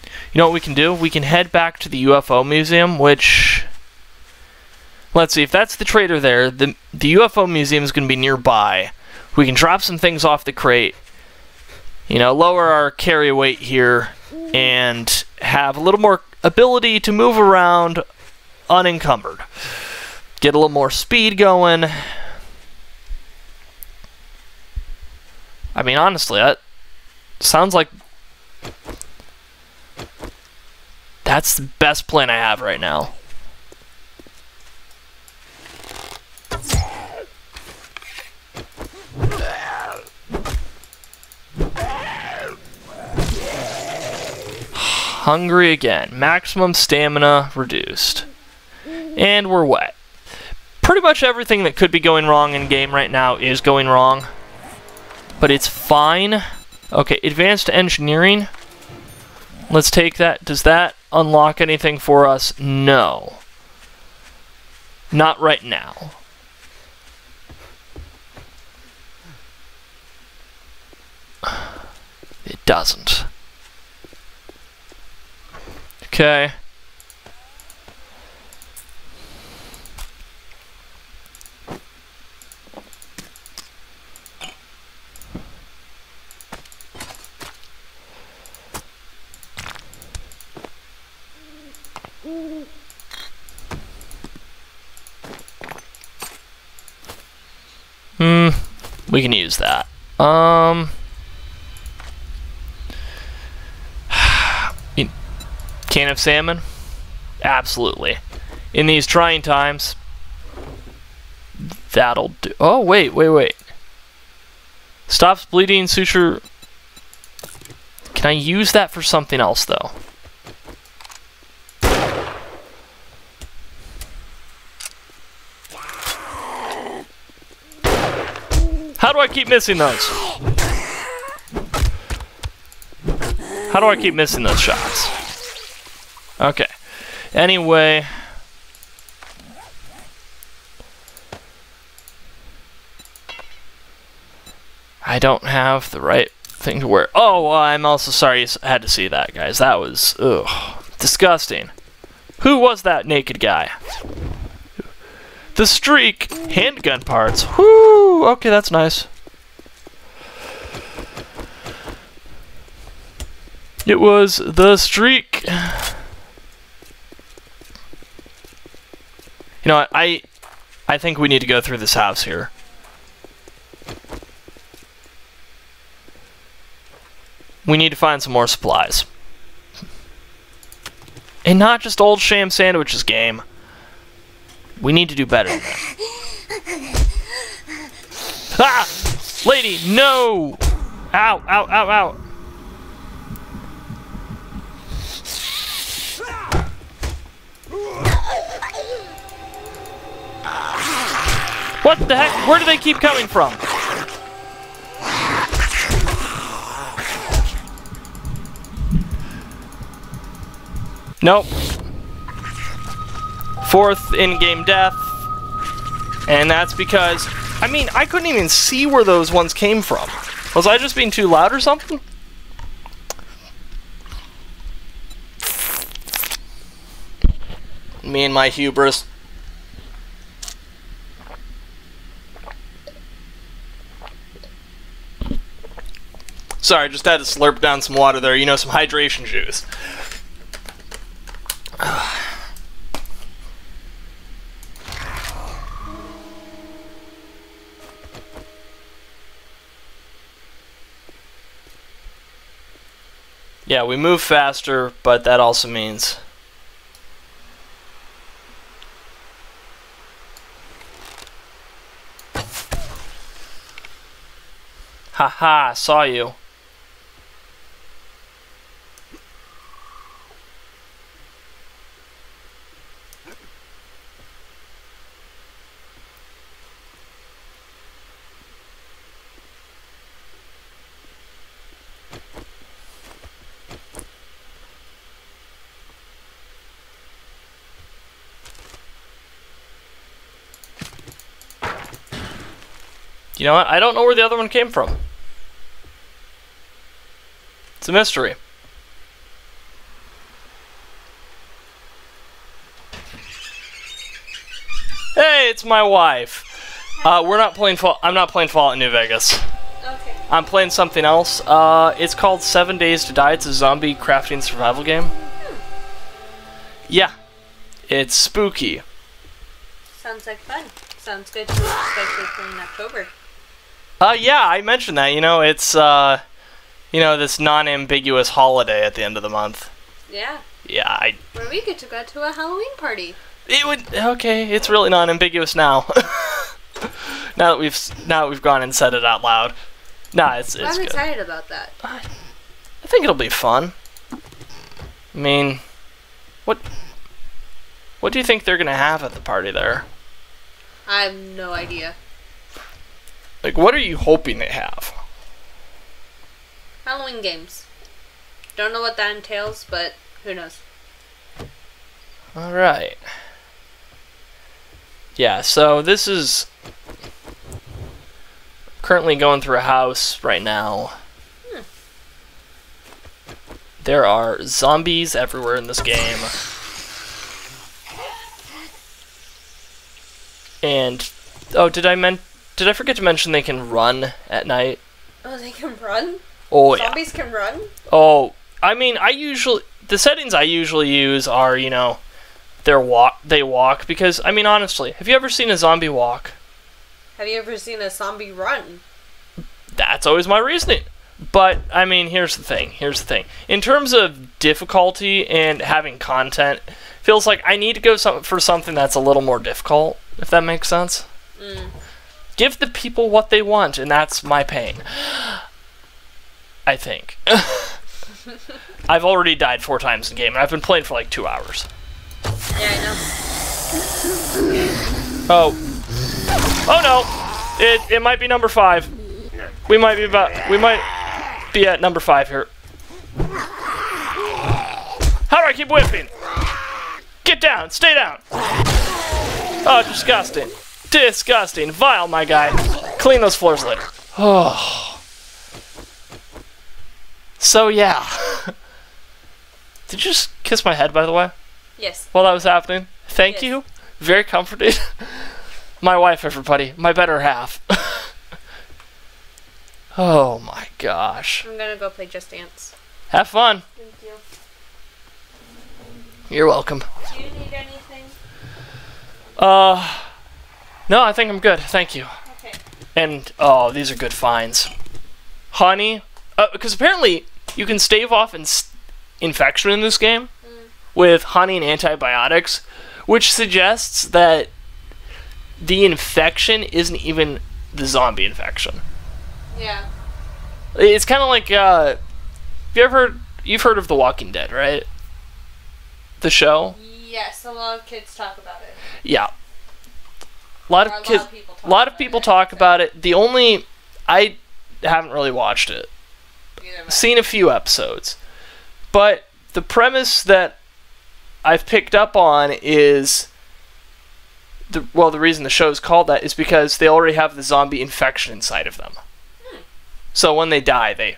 You know what we can do? We can head back to the U F O Museum, which... Let's see, if that's the trader there, the, the U F O Museum is going to be nearby. We can drop some things off the crate, you know, lower our carry weight here, and have a little more ability to move around unencumbered. Get a little more speed going. I mean, honestly, that sounds like... That's the best plan I have right now. Hungry again. Maximum stamina reduced. And we're wet. pretty much everything that could be going wrong in game right now is going wrong, but it's fine. Okay, advanced engineering. Let's take that. Does that unlock anything for us? No. Not right now. It doesn't. Okay. Hmm, we can use that. Um, can of salmon? Absolutely. In these trying times, that'll do. Oh, wait, wait, wait. Stops bleeding, suture. Can I use that for something else, though? How do I keep missing those? How do I keep missing those shots? Okay. Anyway. I don't have the right thing to wear. Oh, well, I'm also sorry you had to see that, guys. That was, ugh, disgusting. Who was that naked guy? The streak handgun parts. Whoo! Okay, that's nice. It was the streak. You know, I, I think we need to go through this house here. We need to find some more supplies, and not just old sham sandwiches, game. We need to do better than that. Ah! Lady, no! Ow, ow, ow, ow. What the heck? Where do they keep coming from? Nope. Fourth in-game death, and that's because, I mean, I couldn't even see where those ones came from. Was I just being too loud or something? Me and my hubris. Sorry, just had to slurp down some water there, you know, some hydration juice. Yeah, we move faster, but that also means haha, saw you. You know what? I don't know where the other one came from. It's a mystery. Hey, it's my wife. Uh, we're not playing Fall- I'm not playing Fallout New Vegas. Okay. I'm playing something else. Uh, it's called Seven Days to Die. It's a zombie crafting survival game. Hmm. Yeah. It's spooky. Sounds like fun. Sounds good, especially for in October. Uh, yeah, I mentioned that, you know, it's, uh, you know, this non-ambiguous holiday at the end of the month. Yeah. Yeah, I... Where we get to go to a Halloween party. It would... Okay, it's really non-ambiguous now. now that we've now that we've gone and said it out loud. Nah, it's, it's I'm good. Excited about that. I, I think it'll be fun. I mean, what... What do you think they're going to have at the party there? I have no idea. Like, what are you hoping they have? Halloween games. Don't know what that entails, but who knows. Alright. Yeah, so this is currently going through a house right now. Hmm. There are zombies everywhere in this game. And, oh, did I men- did I forget to mention they can run at night? Oh, they can run? Oh, yeah. Zombies can run? Oh, I mean, I usually, the settings I usually use are, you know, they're walk, they walk, because, I mean, honestly, have you ever seen a zombie walk? Have you ever seen a zombie run? That's always my reasoning. But, I mean, here's the thing, here's the thing. In terms of difficulty and having content, feels like I need to go some, for something that's a little more difficult, if that makes sense. Mm. Give the people what they want, and that's my pain. I think. I've already died four times in the game, and I've been playing for like two hours. Yeah, I know. Oh. Oh no! It it might be number five. We might be about we might be at number five here. How do I keep whipping? Get down, stay down. Oh, disgusting. Disgusting. Vile, my guy. Clean those floors later. Oh. So, yeah. Did you just kiss my head, by the way? Yes. While that was happening? Thank yes. you. Very comforting. My wife, everybody. My better half. Oh, my gosh. I'm gonna go play Just Dance. Have fun. Thank you. You're welcome. Do you need anything? Uh, no, I think I'm good. Thank you. Okay. And, oh, these are good finds. Honey... Because uh, apparently you can stave off in infection in this game mm. with honey and antibiotics, which suggests that the infection isn't even the zombie infection. Yeah. It's kind of like, uh, have you ever heard, you've heard of The Walking Dead, right? The show? Yes, a lot of kids talk about it. Yeah. A lot or of kids, a lot of people talk about it. The only, I haven't really watched it. Seen a few episodes, but the premise that I've picked up on is the well the reason the show's called that is because they already have the zombie infection inside of them. Hmm. So when they die, they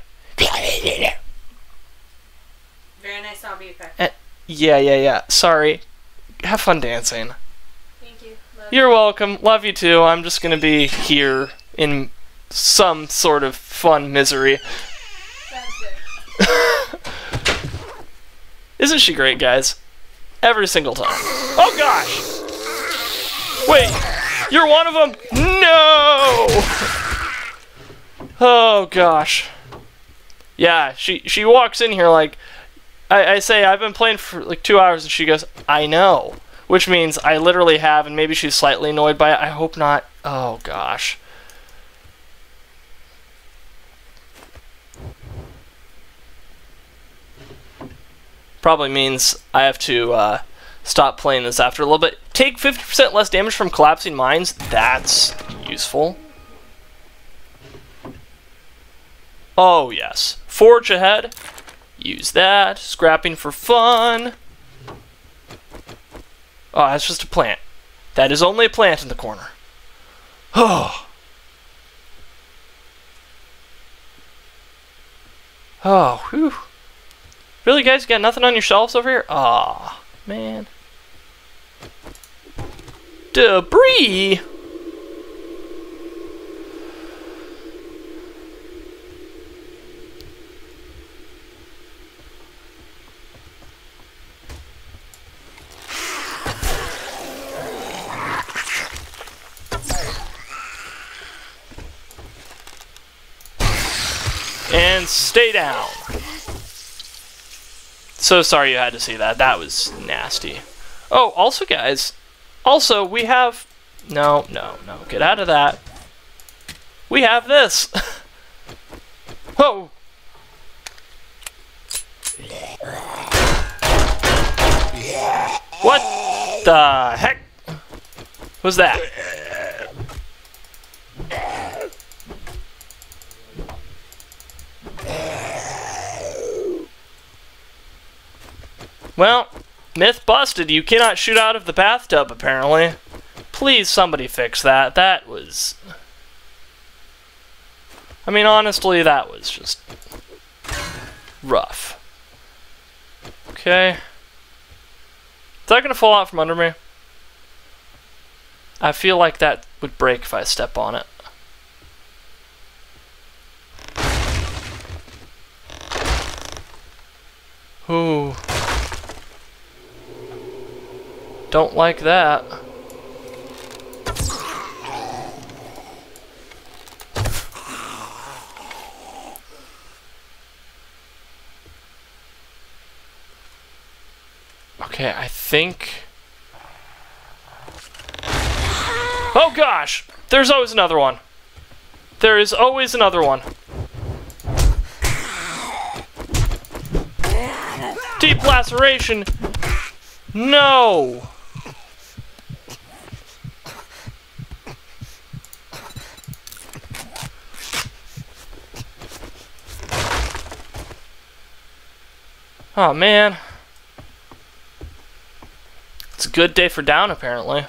very nice zombie effect. Uh, yeah, yeah, yeah. Sorry. Have fun dancing. Thank you. Love You're you. welcome. Love you too. I'm just gonna be here in some sort of fun misery. Isn't she great, guys? Every single time. Oh gosh! Wait, you're one of them? No! Oh gosh. Yeah, she she walks in here like, I, I say I've been playing for like two hours and she goes, I know. Which means I literally have, and maybe she's slightly annoyed by it. I hope not. Oh gosh. Probably means I have to uh, stop playing this after a little bit. Take fifty percent less damage from collapsing mines. That's useful. Oh, yes. Forge ahead. Use that. Scrapping for fun. Oh, that's just a plant. That is only a plant in the corner. Oh. Oh, whew. Really, guys? You got nothing on your shelves over here? Aw, oh, man. Debris! And stay down. So sorry you had to see that. That was nasty. Oh, also, guys. Also, we have... No, no, no. Get out of that. We have this. Whoa. What the heck was that? Well, myth busted. You cannot shoot out of the bathtub, apparently. Please, somebody fix that. That was... I mean, honestly, that was just... rough. Okay. Is that gonna fall out from under me? I feel like that would break if I step on it. Ooh. Don't like that. Okay, I think... Oh gosh! There's always another one. There is always another one. Deep laceration! No! Oh man. It's a good day for down, apparently.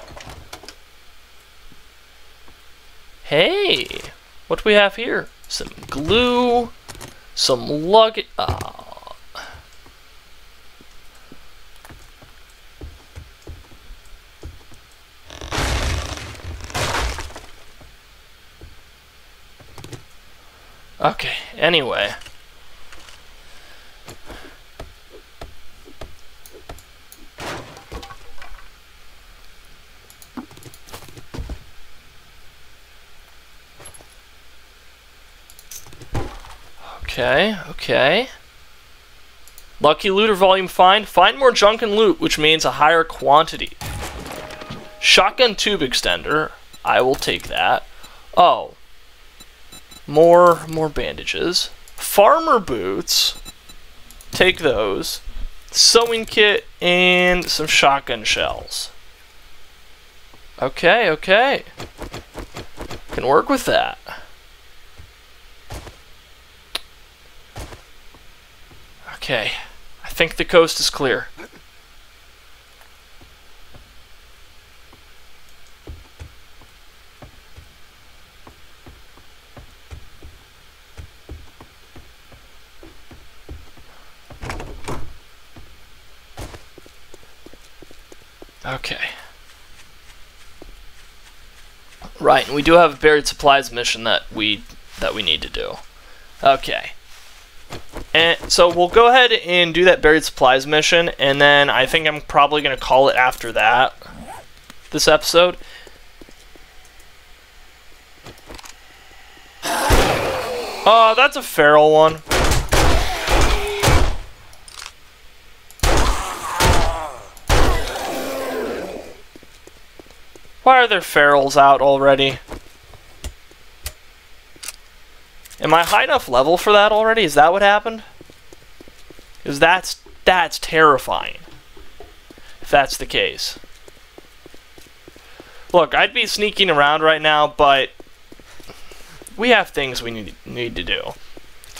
Hey! What do we have here? Some glue, some luggage. Oh. Okay, anyway. Okay, okay. Lucky looter volume find. Find more junk and loot, which means a higher quantity. Shotgun tube extender. I will take that. Oh. More, more bandages. Farmer boots. Take those. Sewing kit and some shotgun shells. Okay, okay. Can work with that. Okay, I think the coast is clear. Okay. Right, and we do have a buried supplies mission that we that we need to do. Okay. And so we'll go ahead and do that buried supplies mission, and then I think I'm probably going to call it after that, this episode. Oh, that's a feral one. Why are there ferals out already? Am I high enough level for that already? Is that what happened? Because that's, that's terrifying. If that's the case. Look, I'd be sneaking around right now, but... we have things we need, need to do.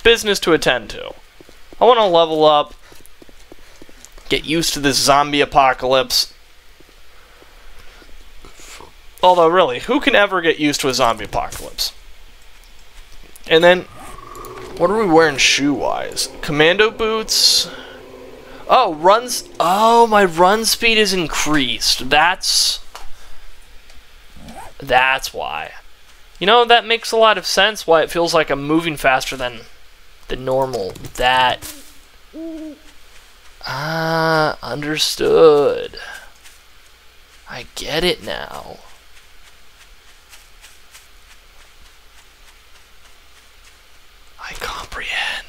Business to attend to. I want to level up. Get used to this zombie apocalypse. Although, really, who can ever get used to a zombie apocalypse? And then, what are we wearing shoe-wise? Commando boots. Oh, runs. Oh, my run speed is increased. That's... that's why. You know, that makes a lot of sense why it feels like I'm moving faster than the normal. That... ah, understood. I get it now. I comprehend.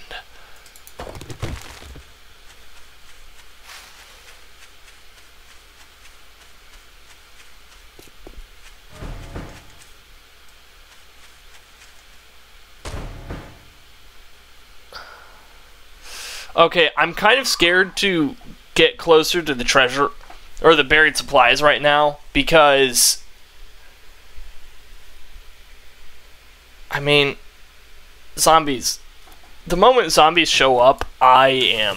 Okay, I'm kind of scared to get closer to the treasure or the buried supplies right now because I mean zombies. The moment zombies show up, I am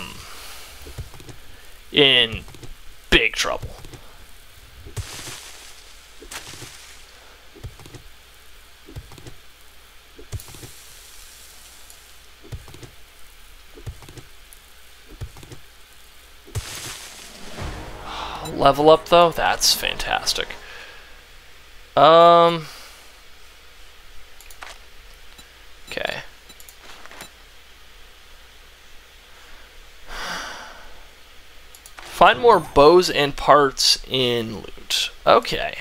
in big trouble. Level up though, that's fantastic. Um okay, find more bows and parts in loot. Okay,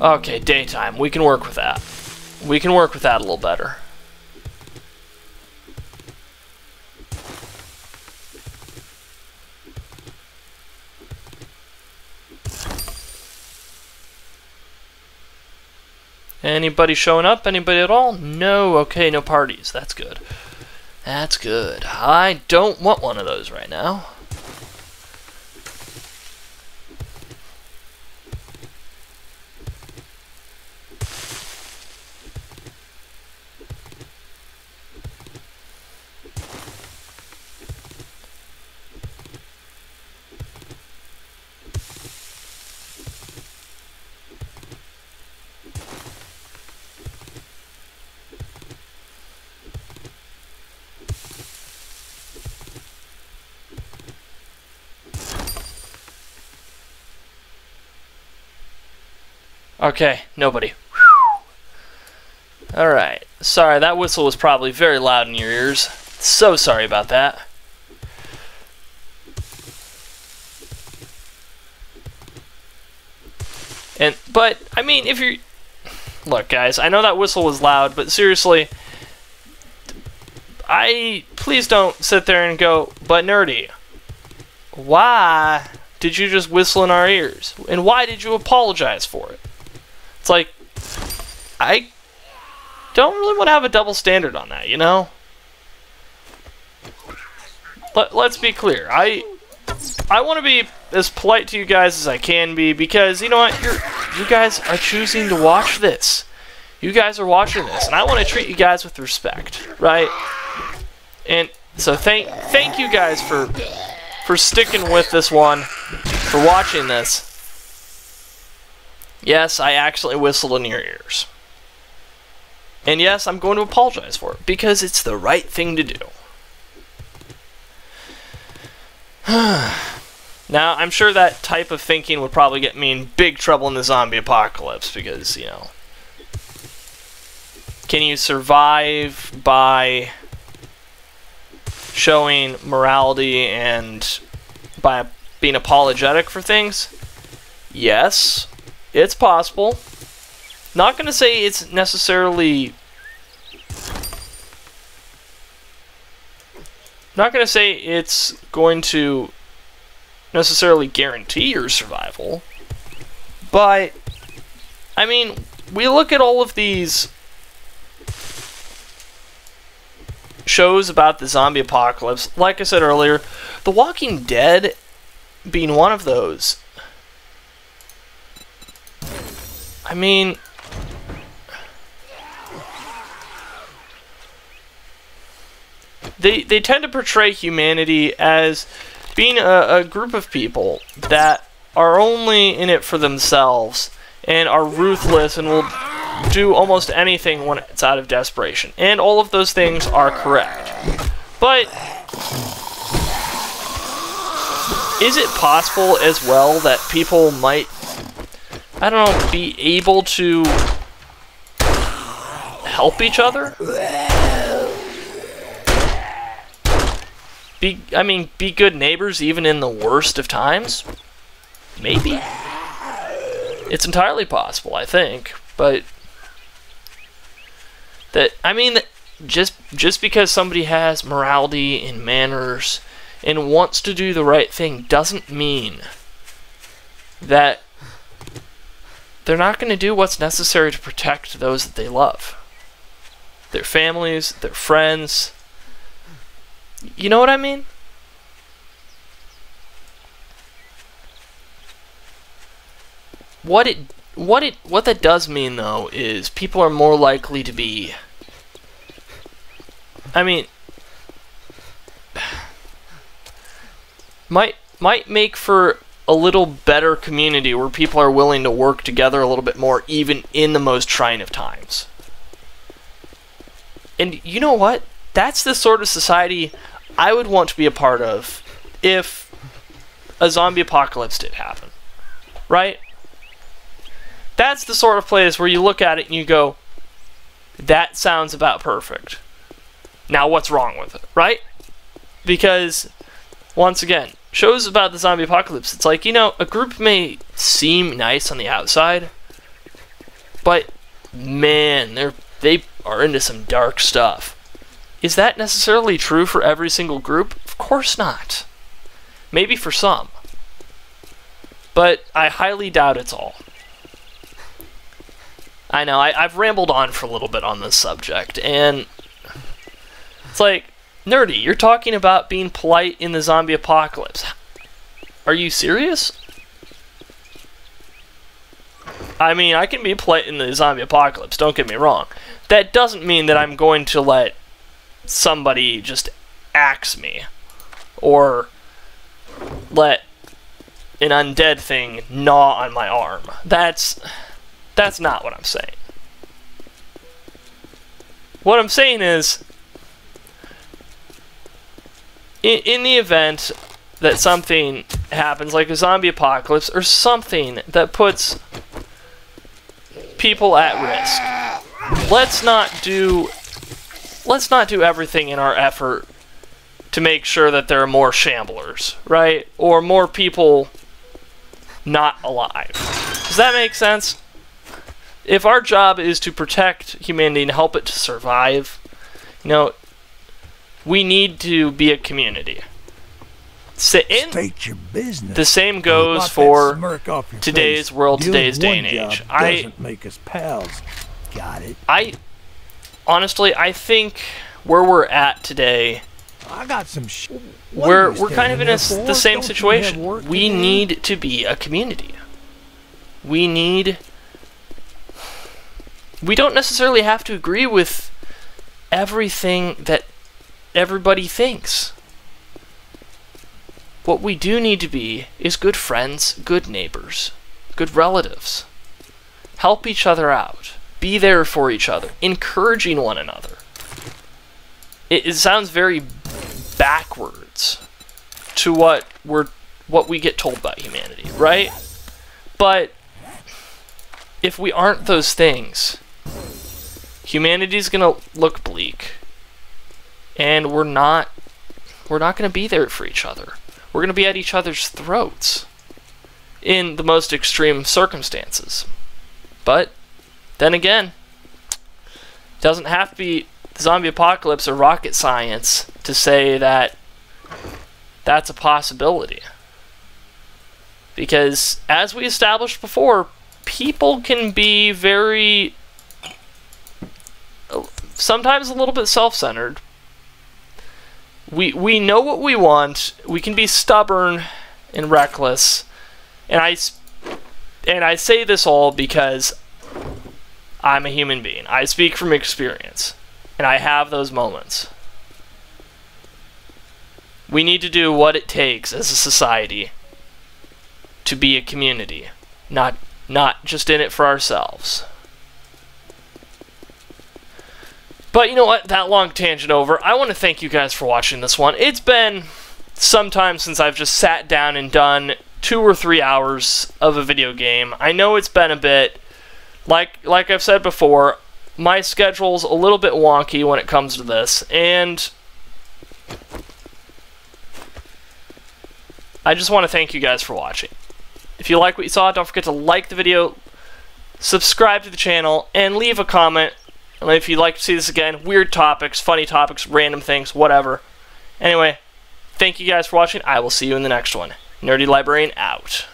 okay, daytime, we can work with that. We can work with that a little better. Anybody showing up? Anybody at all? No. Okay, no parties. That's good. That's good. I don't want one of those right now. Okay, nobody. Whew. All right. Sorry, that whistle was probably very loud in your ears. So sorry about that. And but I mean, if you look, guys, I know that whistle was loud, but seriously, I please don't sit there and go, but nerdy, why did you just whistle in our ears, and why did you apologize for it? It's like, I don't really want to have a double standard on that, you know? Let, let's be clear. I I want to be as polite to you guys as I can be, because, you know what? You're, you guys are choosing to watch this. You guys are watching this, and I want to treat you guys with respect, right? And so thank thank you guys for, for sticking with this one, for watching this. Yes, I accidentally whistled in your ears. And yes, I'm going to apologize for it, because it's the right thing to do. Now, I'm sure that type of thinking would probably get me in big trouble in the zombie apocalypse, because, you know... Can you survive by showing morality and by being apologetic for things? Yes. It's possible. Not gonna say it's necessarily. Not gonna say it's going to necessarily guarantee your survival, but I mean, we look at all of these shows about the zombie apocalypse. Like I said earlier, The Walking Dead being one of those. I mean, they they tend to portray humanity as being a, a group of people that are only in it for themselves and are ruthless and will do almost anything when it's out of desperation. And all of those things are correct. But is it possible as well that people might, I don't know, be able to help each other? Be, I mean, be good neighbors even in the worst of times? Maybe. It's entirely possible, I think, but that, I mean, that just, just because somebody has morality and manners and wants to do the right thing doesn't mean that they're not going to do what's necessary to protect those that they love. Their families, their friends. You know what I mean? What it what it what that does mean though is people are more likely to be I mean, might might make for a little better community where people are willing to work together a little bit more, even in the most trying of times. And you know what? That's the sort of society I would want to be a part of if a zombie apocalypse did happen, right? That's the sort of place where you look at it and you go, that sounds about perfect. Now what's wrong with it, right? Because, once again, shows about the zombie apocalypse, it's like, you know, a group may seem nice on the outside, but, man, they're, they are into some dark stuff. Is that necessarily true for every single group? Of course not. Maybe for some. But I highly doubt it's all. I know, I, I've rambled on for a little bit on this subject, and it's like, Nerdy, you're talking about being polite in the zombie apocalypse. Are you serious? I mean, I can be polite in the zombie apocalypse, don't get me wrong. That doesn't mean that I'm going to let somebody just axe me, or let an undead thing gnaw on my arm. That's... That's not what I'm saying. What I'm saying is, in, in the event that something happens, like a zombie apocalypse, or something that puts people at risk, let's not do, let's not do everything in our effort to make sure that there are more shamblers, right? Or more people not alive. Does that make sense? If our job is to protect humanity and help it to survive, you know, we need to be a community. State your business. The same goes for today's world, today's day and age. I make us pals. Got it. I honestly, I think where we're at today, I got some. Sh we're we're kind of in a, the same situation. We need to be a community. We need. We don't necessarily have to agree with everything that everybody thinks. What we do need to be is good friends, good neighbors, good relatives. Help each other out. Be there for each other. Encouraging one another. It, it sounds very backwards to what we're, what we get told by humanity, right? But if we aren't those things, humanity's gonna look bleak, and we're not we're not gonna be there for each other. We're gonna be at each other's throats in the most extreme circumstances. But then again, it doesn't have to be the zombie apocalypse or rocket science to say that that's a possibility, because as we established before, people can be very, sometimes a little bit self-centered. We we know what we want. We can be stubborn and reckless. And I and I say this all because I'm a human being. I speak from experience, and I have those moments. We need to do what it takes as a society to be a community, not. Not just in it for ourselves. But you know what? That long tangent over. I want to thank you guys for watching this one. It's been some time since I've just sat down and done two or three hours of a video game. I know it's been a bit. Like, like I've said before, my schedule's a little bit wonky when it comes to this. And I just want to thank you guys for watching. If you like what you saw, don't forget to like the video, subscribe to the channel, and leave a comment. And if you'd like to see this again, weird topics, funny topics, random things, whatever. Anyway, thank you guys for watching. I will see you in the next one. Nerdy Librarian out.